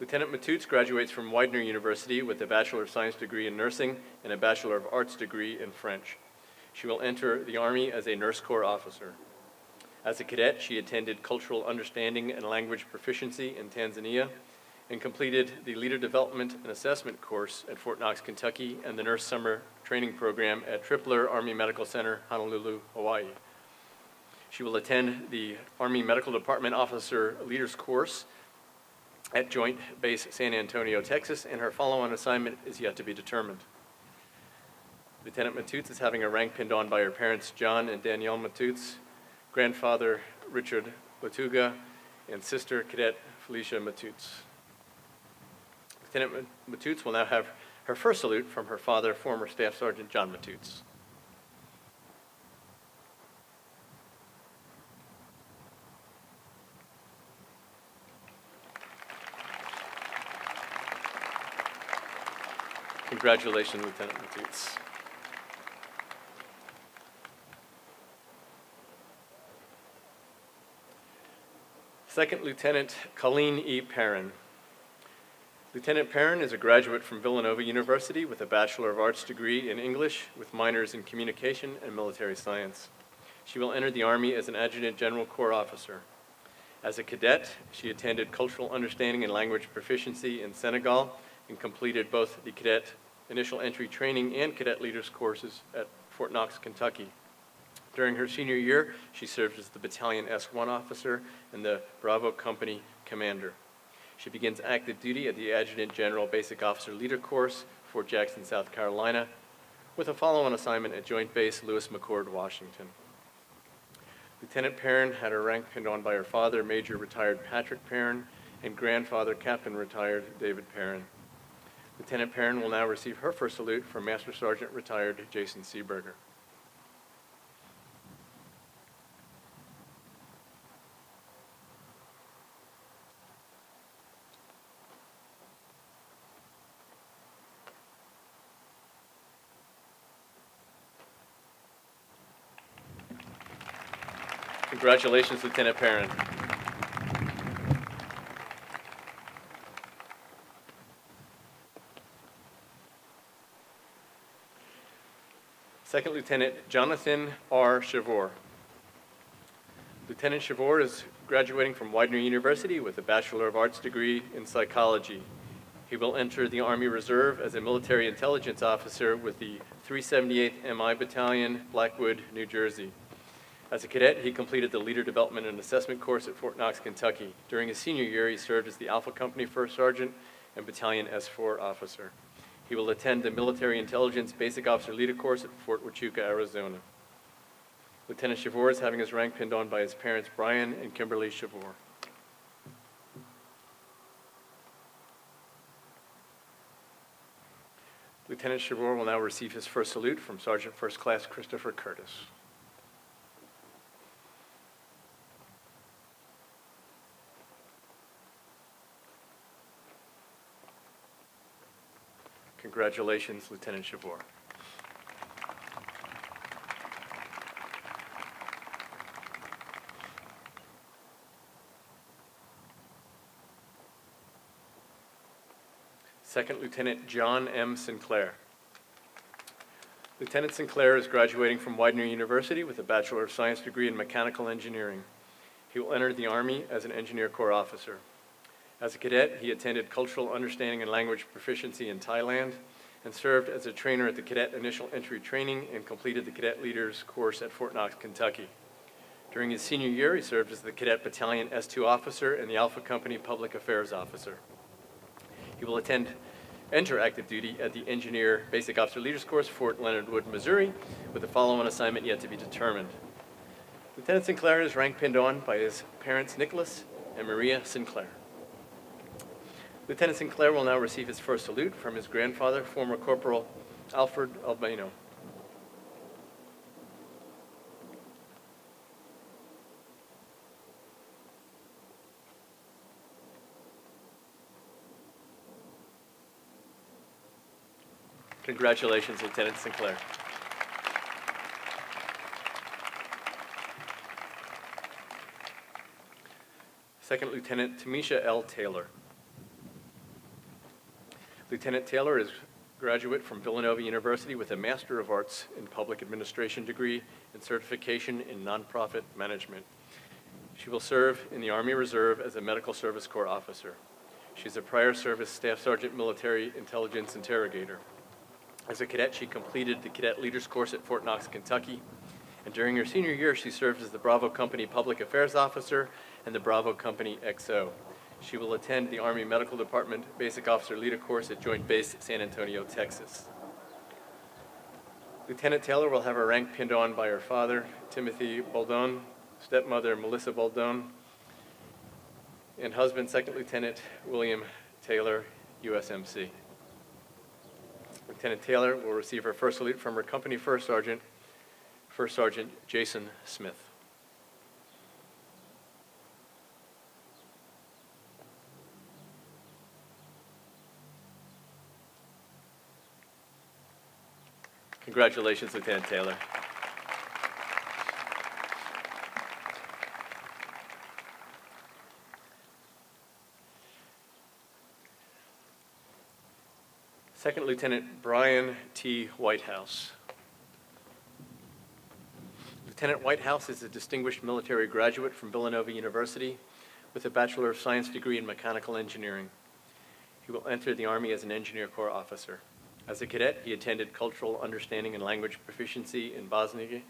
Lieutenant Matutes graduates from Widener University with a Bachelor of Science degree in nursing and a Bachelor of Arts degree in French. She will enter the Army as a Nurse Corps officer. As a cadet, she attended Cultural Understanding and Language Proficiency in Tanzania and completed the Leader Development and Assessment course at Fort Knox, Kentucky, and the Nurse Summer Training Program at Tripler Army Medical Center, Honolulu, Hawaii. She will attend the Army Medical Department Officer Leaders course at Joint Base San Antonio, Texas, and her follow-on assignment is yet to be determined. Lieutenant Matutes is having a rank pinned on by her parents, John and Danielle Matutes, grandfather Richard Latuga, and sister Cadet Felicia Matutes. Lieutenant Matutes will now have her first salute from her father, former Staff Sergeant John Matutes. Congratulations, Lieutenant Matutes. Second Lieutenant Colleen E. Perrin. Lieutenant Perrin is a graduate from Villanova University with a Bachelor of Arts degree in English with minors in communication and military science. She will enter the Army as an Adjutant General Corps officer. As a cadet, she attended Cultural Understanding and Language Proficiency in Senegal and completed both the Cadet Initial Entry Training and Cadet Leaders courses at Fort Knox, Kentucky. During her senior year, she served as the Battalion S1 officer and the Bravo Company commander. She begins active duty at the Adjutant General Basic Officer Leader Course, Fort Jackson, South Carolina, with a follow-on assignment at Joint Base Lewis-McChord, Washington. Lieutenant Perrin had her rank pinned on by her father, Major Retired Patrick Perrin, and grandfather, Captain Retired David Perrin. Lieutenant Perrin will now receive her first salute from Master Sergeant Retired Jason Seeberger. Congratulations, Lieutenant Perrin. Second Lieutenant Jonathan R. Shavor. Lieutenant Shavor is graduating from Widener University with a Bachelor of Arts degree in psychology. He will enter the Army Reserve as a military intelligence officer with the 378th MI Battalion, Blackwood, New Jersey. As a cadet, he completed the Leader Development and Assessment course at Fort Knox, Kentucky. During his senior year, he served as the Alpha Company First Sergeant and Battalion S4 officer. He will attend the Military Intelligence Basic Officer Leader course at Fort Huachuca, Arizona. Lieutenant Chavor is having his rank pinned on by his parents, Brian and Kimberly Chavor. Lieutenant Chavor will now receive his first salute from Sergeant First Class Christopher Curtis. Congratulations, Lieutenant Chavor. Second Lieutenant John M. Sinclair. Lieutenant Sinclair is graduating from Widener University with a Bachelor of Science degree in Mechanical Engineering. He will enter the Army as an Engineer Corps officer. As a cadet, he attended Cultural Understanding and Language Proficiency in Thailand and served as a trainer at the Cadet Initial Entry Training and completed the Cadet Leaders course at Fort Knox, Kentucky. During his senior year, he served as the Cadet Battalion S2 officer and the Alpha Company Public Affairs officer. He will enter active duty at the Engineer Basic Officer Leaders Course, Fort Leonard Wood, Missouri, with the following assignment yet to be determined. Lieutenant Sinclair is rank pinned on by his parents, Nicholas and Maria Sinclair. Lieutenant Sinclair will now receive his first salute from his grandfather, former Corporal Alfred Albano. Congratulations, Lieutenant Sinclair. Second Lieutenant Tamisha L. Taylor. Lieutenant Taylor is a graduate from Villanova University with a Master of Arts in Public Administration degree and certification in nonprofit management. She will serve in the Army Reserve as a Medical Service Corps officer. She's a prior service Staff Sergeant Military Intelligence Interrogator. As a cadet, she completed the Cadet Leaders Course at Fort Knox, Kentucky, and during her senior year, she served as the Bravo Company Public Affairs Officer and the Bravo Company XO. She will attend the Army Medical Department Basic Officer Leader Course at Joint Base San Antonio, Texas. Lieutenant Taylor will have her rank pinned on by her father, Timothy Baldone, stepmother, Melissa Baldone, and husband, Second Lieutenant William Taylor, USMC. Lieutenant Taylor will receive her first salute from her company First Sergeant Jason Smith. Congratulations, Lieutenant Taylor. Second Lieutenant Brian T. Whitehouse. Lieutenant Whitehouse is a distinguished military graduate from Villanova University with a Bachelor of Science degree in Mechanical Engineering. He will enter the Army as an Engineer Corps officer. As a cadet, he attended Cultural Understanding and Language Proficiency in Bosnia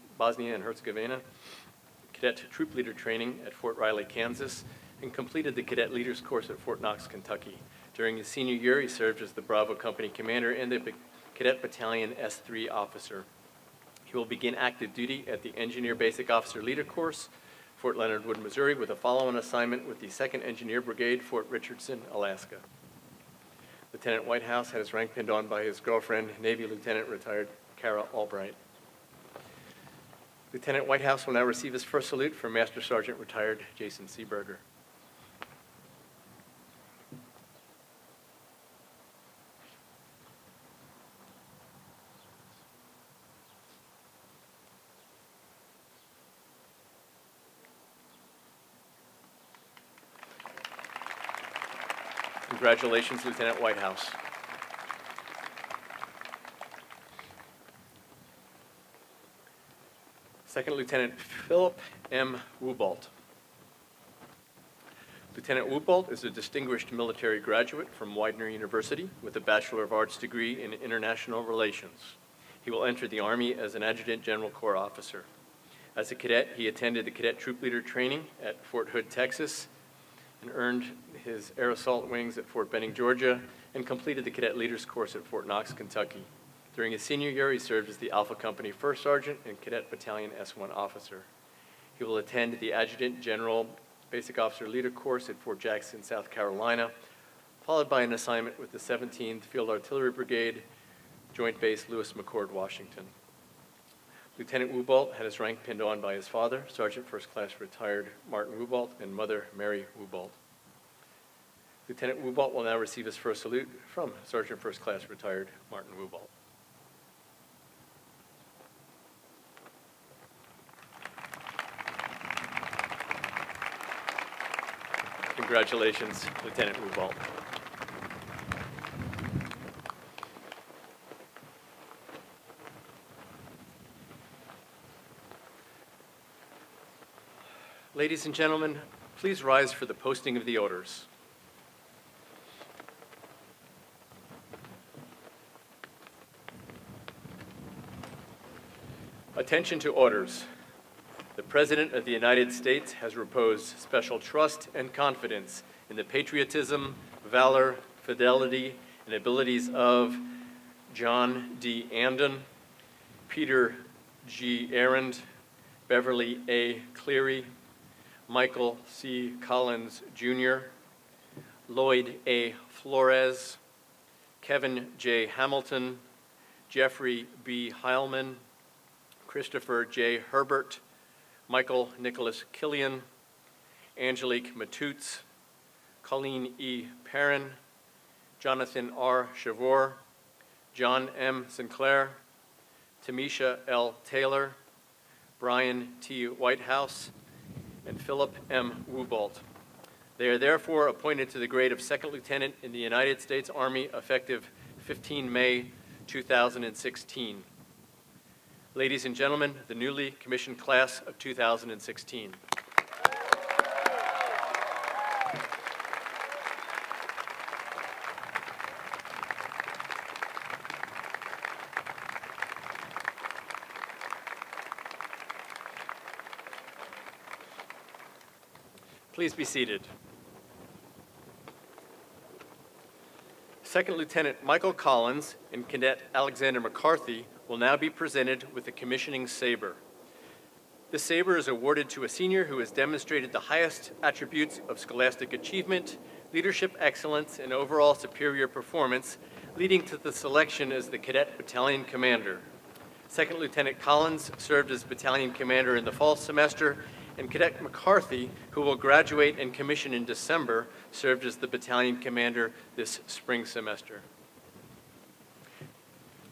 and Herzegovina, Cadet Troop Leader Training at Fort Riley, Kansas, and completed the Cadet Leaders Course at Fort Knox, Kentucky. During his senior year, he served as the Bravo Company Commander and the Cadet Battalion S3 officer. He will begin active duty at the Engineer Basic Officer Leader Course, Fort Leonard Wood, Missouri, with a follow-on assignment with the 2nd Engineer Brigade, Fort Richardson, Alaska. Lieutenant Whitehouse had his rank pinned on by his girlfriend, Navy Lieutenant retired Kara Albright. Lieutenant Whitehouse will now receive his first salute from Master Sergeant retired Jason Seaberger. Congratulations, Lieutenant Whitehouse. Second Lieutenant Philip M. Wubolt. Lieutenant Wubolt is a distinguished military graduate from Widener University with a Bachelor of Arts degree in International Relations. He will enter the Army as an Adjutant General Corps officer. As a cadet, he attended the Cadet Troop Leader Training at Fort Hood, Texas, and earned his Air Assault Wings at Fort Benning, Georgia, and completed the Cadet Leaders Course at Fort Knox, Kentucky. During his senior year, he served as the Alpha Company First Sergeant and Cadet Battalion S1 Officer. He will attend the Adjutant General Basic Officer Leader course at Fort Jackson, South Carolina, followed by an assignment with the 17th Field Artillery Brigade, Joint Base Lewis-McChord, Washington. Lieutenant Wubolt had his rank pinned on by his father, Sergeant First Class Retired Martin Wubolt, and mother Mary Wubolt. Lieutenant Wubolt will now receive his first salute from Sergeant First Class Retired Martin Wubolt. Congratulations, Lieutenant Wubolt. Ladies and gentlemen, please rise for the posting of the orders. Attention to orders. The President of the United States has reposed special trust and confidence in the patriotism, valor, fidelity, and abilities of John D. Andon, Peter G. Arend, Beverly A. Cleary, Michael C. Collins Jr., Lloyd A. Flores, Kevin J. Hamilton, Jeffrey B. Heilman, Christopher J. Herbert, Michael Nicholas Killian, Angelique Matutes, Colleen E. Perrin, Jonathan R. Chavor, John M. Sinclair, Tamisha L. Taylor, Brian T. Whitehouse, and Philip M. Wubolt. They are therefore appointed to the grade of Second Lieutenant in the United States Army effective 15 May 2016. Ladies and gentlemen, the newly commissioned class of 2016. Please be seated. Second Lieutenant Michael Collins and Cadet Alexander McCarthy will now be presented with the commissioning saber. The saber is awarded to a senior who has demonstrated the highest attributes of scholastic achievement, leadership excellence, and overall superior performance, leading to the selection as the Cadet Battalion Commander. Second Lieutenant Collins served as Battalion Commander in the fall semester, and Cadet McCarthy, who will graduate and commission in December, served as the battalion commander this spring semester.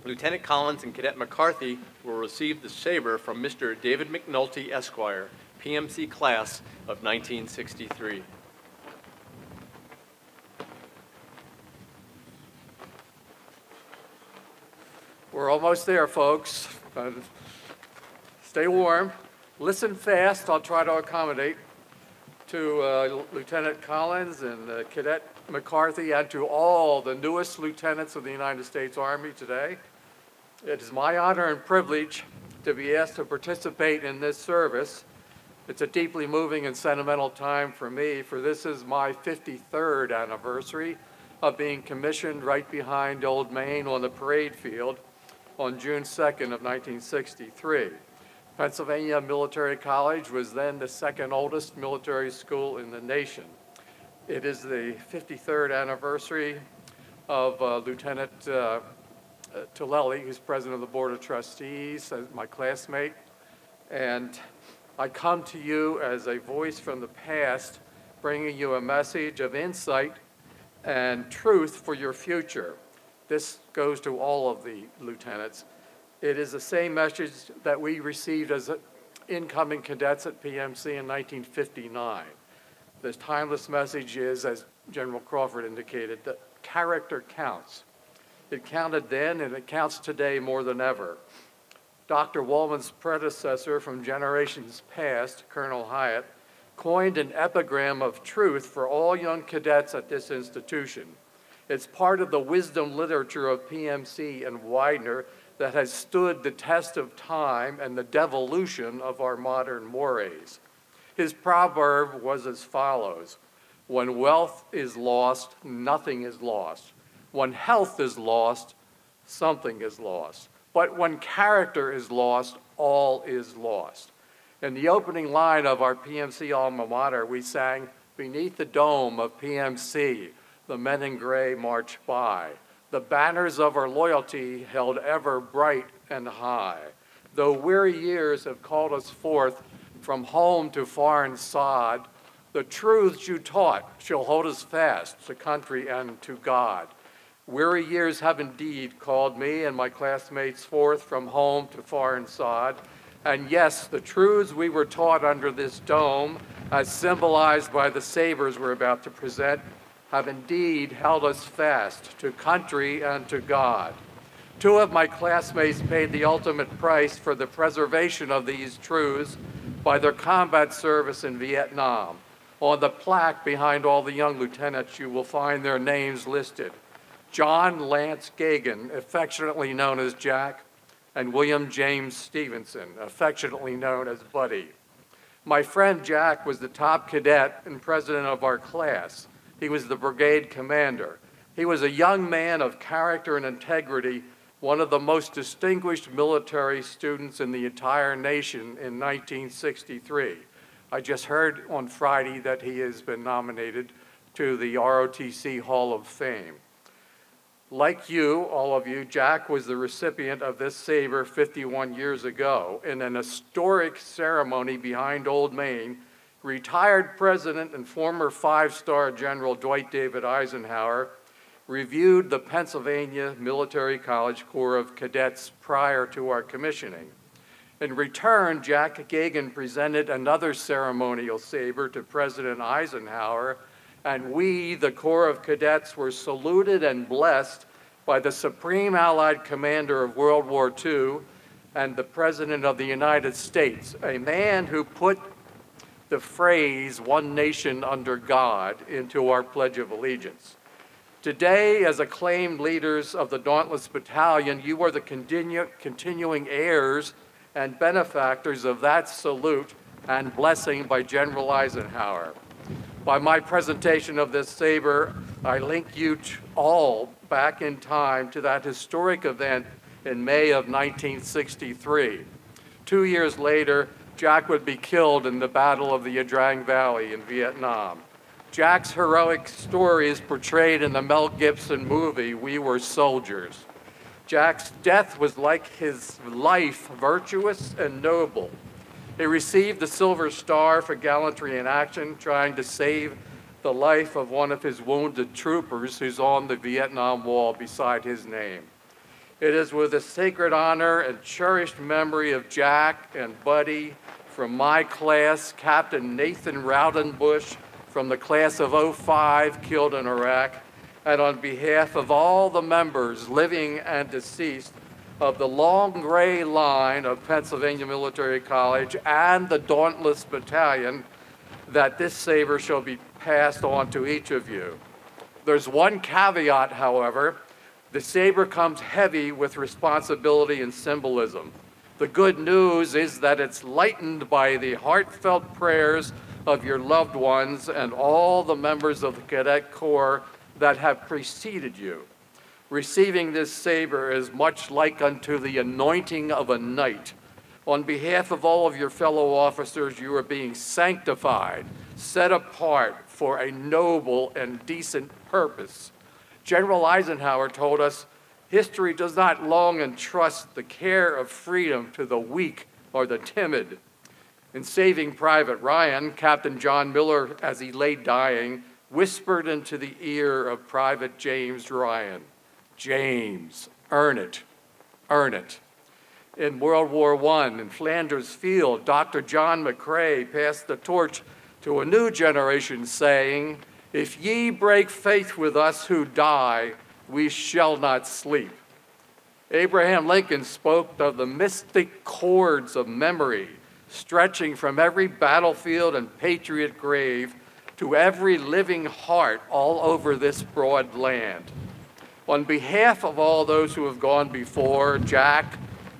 Lieutenant Collins and Cadet McCarthy will receive the saber from Mr. David McNulty, Esquire, PMC class of 1963. We're almost there, folks. Stay warm. Listen fast, I'll try to accommodate to Lieutenant Collins and Cadet McCarthy and to all the newest lieutenants of the United States Army today. It is my honor and privilege to be asked to participate in this service. It's a deeply moving and sentimental time for me, for this is my 53rd anniversary of being commissioned right behind Old Main on the parade field on June 2nd of 1963. Pennsylvania Military College was then the second oldest military school in the nation. It is the 53rd anniversary of Lieutenant Tulelli, who's president of the Board of Trustees, my classmate. And I come to you as a voice from the past, bringing you a message of insight and truth for your future. This goes to all of the lieutenants. It is the same message that we received as incoming cadets at PMC in 1959. This timeless message is, as General Crawford indicated, that character counts. It counted then and it counts today more than ever. Dr. Wallman's predecessor from generations past, Colonel Hyatt, coined an epigram of truth for all young cadets at this institution. It's part of the wisdom literature of PMC and Widener that has stood the test of time and the devolution of our modern mores. His proverb was as follows: when wealth is lost, nothing is lost. When health is lost, something is lost. But when character is lost, all is lost. In the opening line of our PMC alma mater, we sang, "Beneath the dome of PMC, the men in gray march by. The banners of our loyalty held ever bright and high. Though weary years have called us forth from home to foreign sod, the truths you taught shall hold us fast to country and to God. Weary years have indeed called me and my classmates forth from home to foreign sod. And yes, the truths we were taught under this dome, as symbolized by the sabers we're about to present, have indeed held us fast to country and to God. Two of my classmates paid the ultimate price for the preservation of these truths by their combat service in Vietnam. On the plaque behind all the young lieutenants, you will find their names listed. John Lance Gagan, affectionately known as Jack, and William James Stevenson, affectionately known as Buddy. My friend Jack was the top cadet and president of our class. He was the brigade commander. He was a young man of character and integrity, one of the most distinguished military students in the entire nation in 1963. I just heard on Friday that he has been nominated to the ROTC Hall of Fame. Like you, all of you, Jack was the recipient of this saber 51 years ago in an historic ceremony behind Old Main. Retired President and former five-star General Dwight David Eisenhower reviewed the Pennsylvania Military College Corps of Cadets prior to our commissioning. In return, Jack Gagan presented another ceremonial saber to President Eisenhower, and we, the Corps of Cadets, were saluted and blessed by the Supreme Allied Commander of World War II and the President of the United States, a man who put the phrase "one nation under God" into our Pledge of Allegiance. Today, as acclaimed leaders of the Dauntless Battalion, you are the continuing heirs and benefactors of that salute and blessing by General Eisenhower. By my presentation of this saber, I link you all back in time to that historic event in May of 1963. 2 years later, Jack would be killed in the Battle of the Yadrang Valley in Vietnam. Jack's heroic story is portrayed in the Mel Gibson movie, We Were Soldiers. Jack's death was like his life, virtuous and noble. He received the Silver Star for gallantry in action, trying to save the life of one of his wounded troopers who's on the Vietnam Wall beside his name. It is with a sacred honor and cherished memory of Jack and Buddy from my class, Captain Nathan Rowdenbush from the class of 05, killed in Iraq, and on behalf of all the members, living and deceased, of the Long Gray Line of Pennsylvania Military College and the Dauntless Battalion, that this saber shall be passed on to each of you. There's one caveat, however. The saber comes heavy with responsibility and symbolism. The good news is that it's lightened by the heartfelt prayers of your loved ones and all the members of the Cadet Corps that have preceded you. Receiving this saber is much like unto the anointing of a knight. On behalf of all of your fellow officers, you are being sanctified, set apart for a noble and decent purpose. General Eisenhower told us, history does not long entrust the care of freedom to the weak or the timid. In Saving Private Ryan, Captain John Miller, as he lay dying, whispered into the ear of Private James Ryan, "James, earn it, earn it." In World War I, in Flanders Field, Dr. John McCrae passed the torch to a new generation saying, "If ye break faith with us who die, we shall not sleep." Abraham Lincoln spoke of the mystic cords of memory stretching from every battlefield and patriot grave to every living heart all over this broad land. On behalf of all those who have gone before, Jack,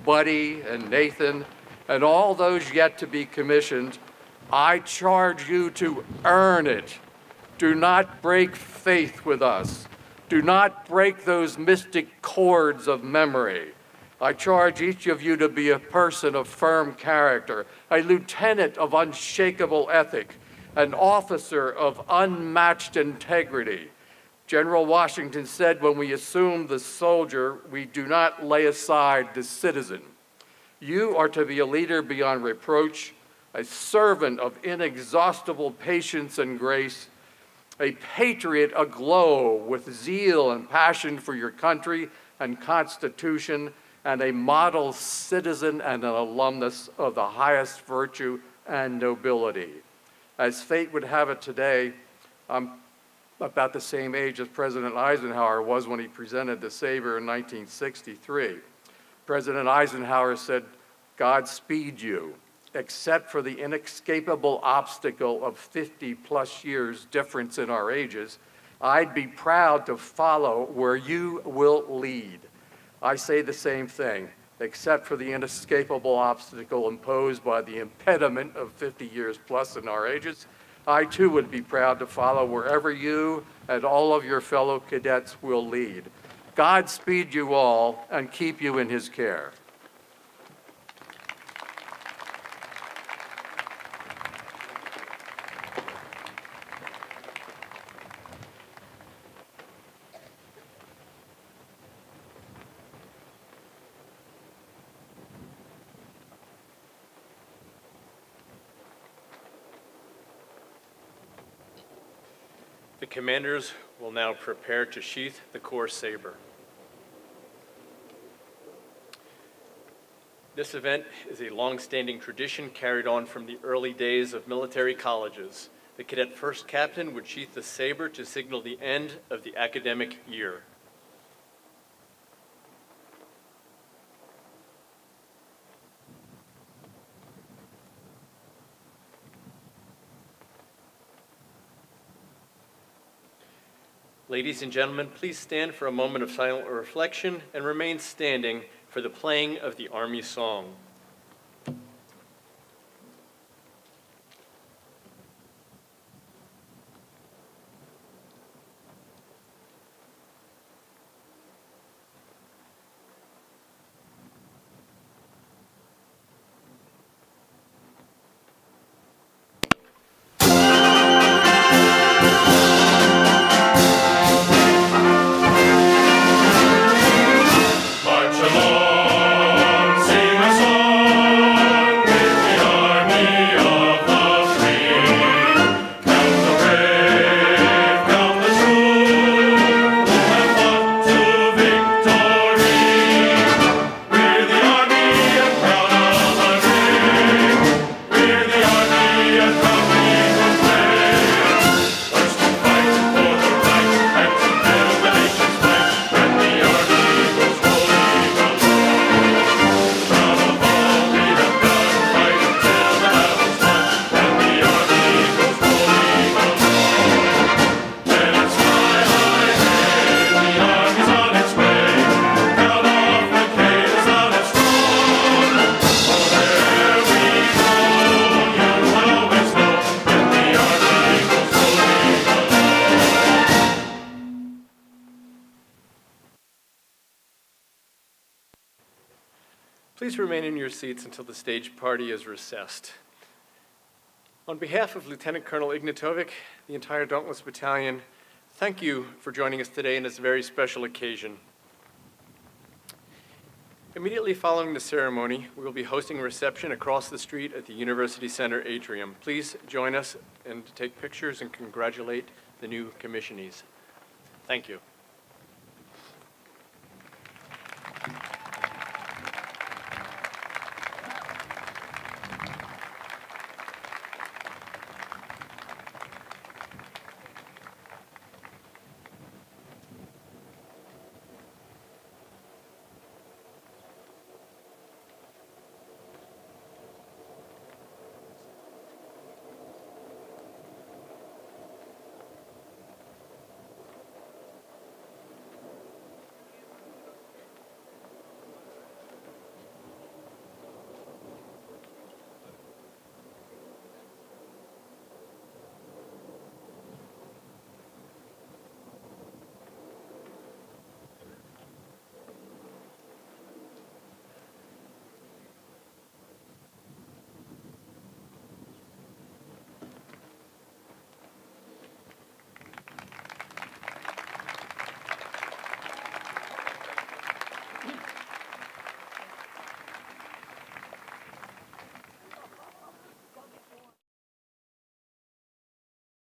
Buddy, and Nathan, and all those yet to be commissioned, I charge you to earn it. Do not break faith with us. Do not break those mystic cords of memory. I charge each of you to be a person of firm character, a lieutenant of unshakable ethic, an officer of unmatched integrity. General Washington said, when we assume the soldier, we do not lay aside the citizen. You are to be a leader beyond reproach, a servant of inexhaustible patience and grace, a patriot aglow with zeal and passion for your country and Constitution, and a model citizen and an alumnus of the highest virtue and nobility. As fate would have it today, I'm about the same age as President Eisenhower was when he presented the saber in 1963. President Eisenhower said, "Godspeed you, except for the inescapable obstacle of 50-plus years difference in our ages, I'd be proud to follow where you will lead." I say the same thing, except for the inescapable obstacle imposed by the impediment of 50 years plus in our ages, I too would be proud to follow wherever you and all of your fellow cadets will lead. Godspeed you all and keep you in his care. Commanders will now prepare to sheath the Corps saber. This event is a long-standing tradition carried on from the early days of military colleges. The cadet first captain would sheath the saber to signal the end of the academic year. Ladies and gentlemen, please stand for a moment of silent reflection and remain standing for the playing of the Army song. Seats until the stage party is recessed. On behalf of Lieutenant Colonel Ignatovic, the entire Dauntless Battalion, thank you for joining us today on this very special occasion. Immediately following the ceremony, we will be hosting a reception across the street at the University Center atrium. Please join us and take pictures and congratulate the new commissionees. Thank you.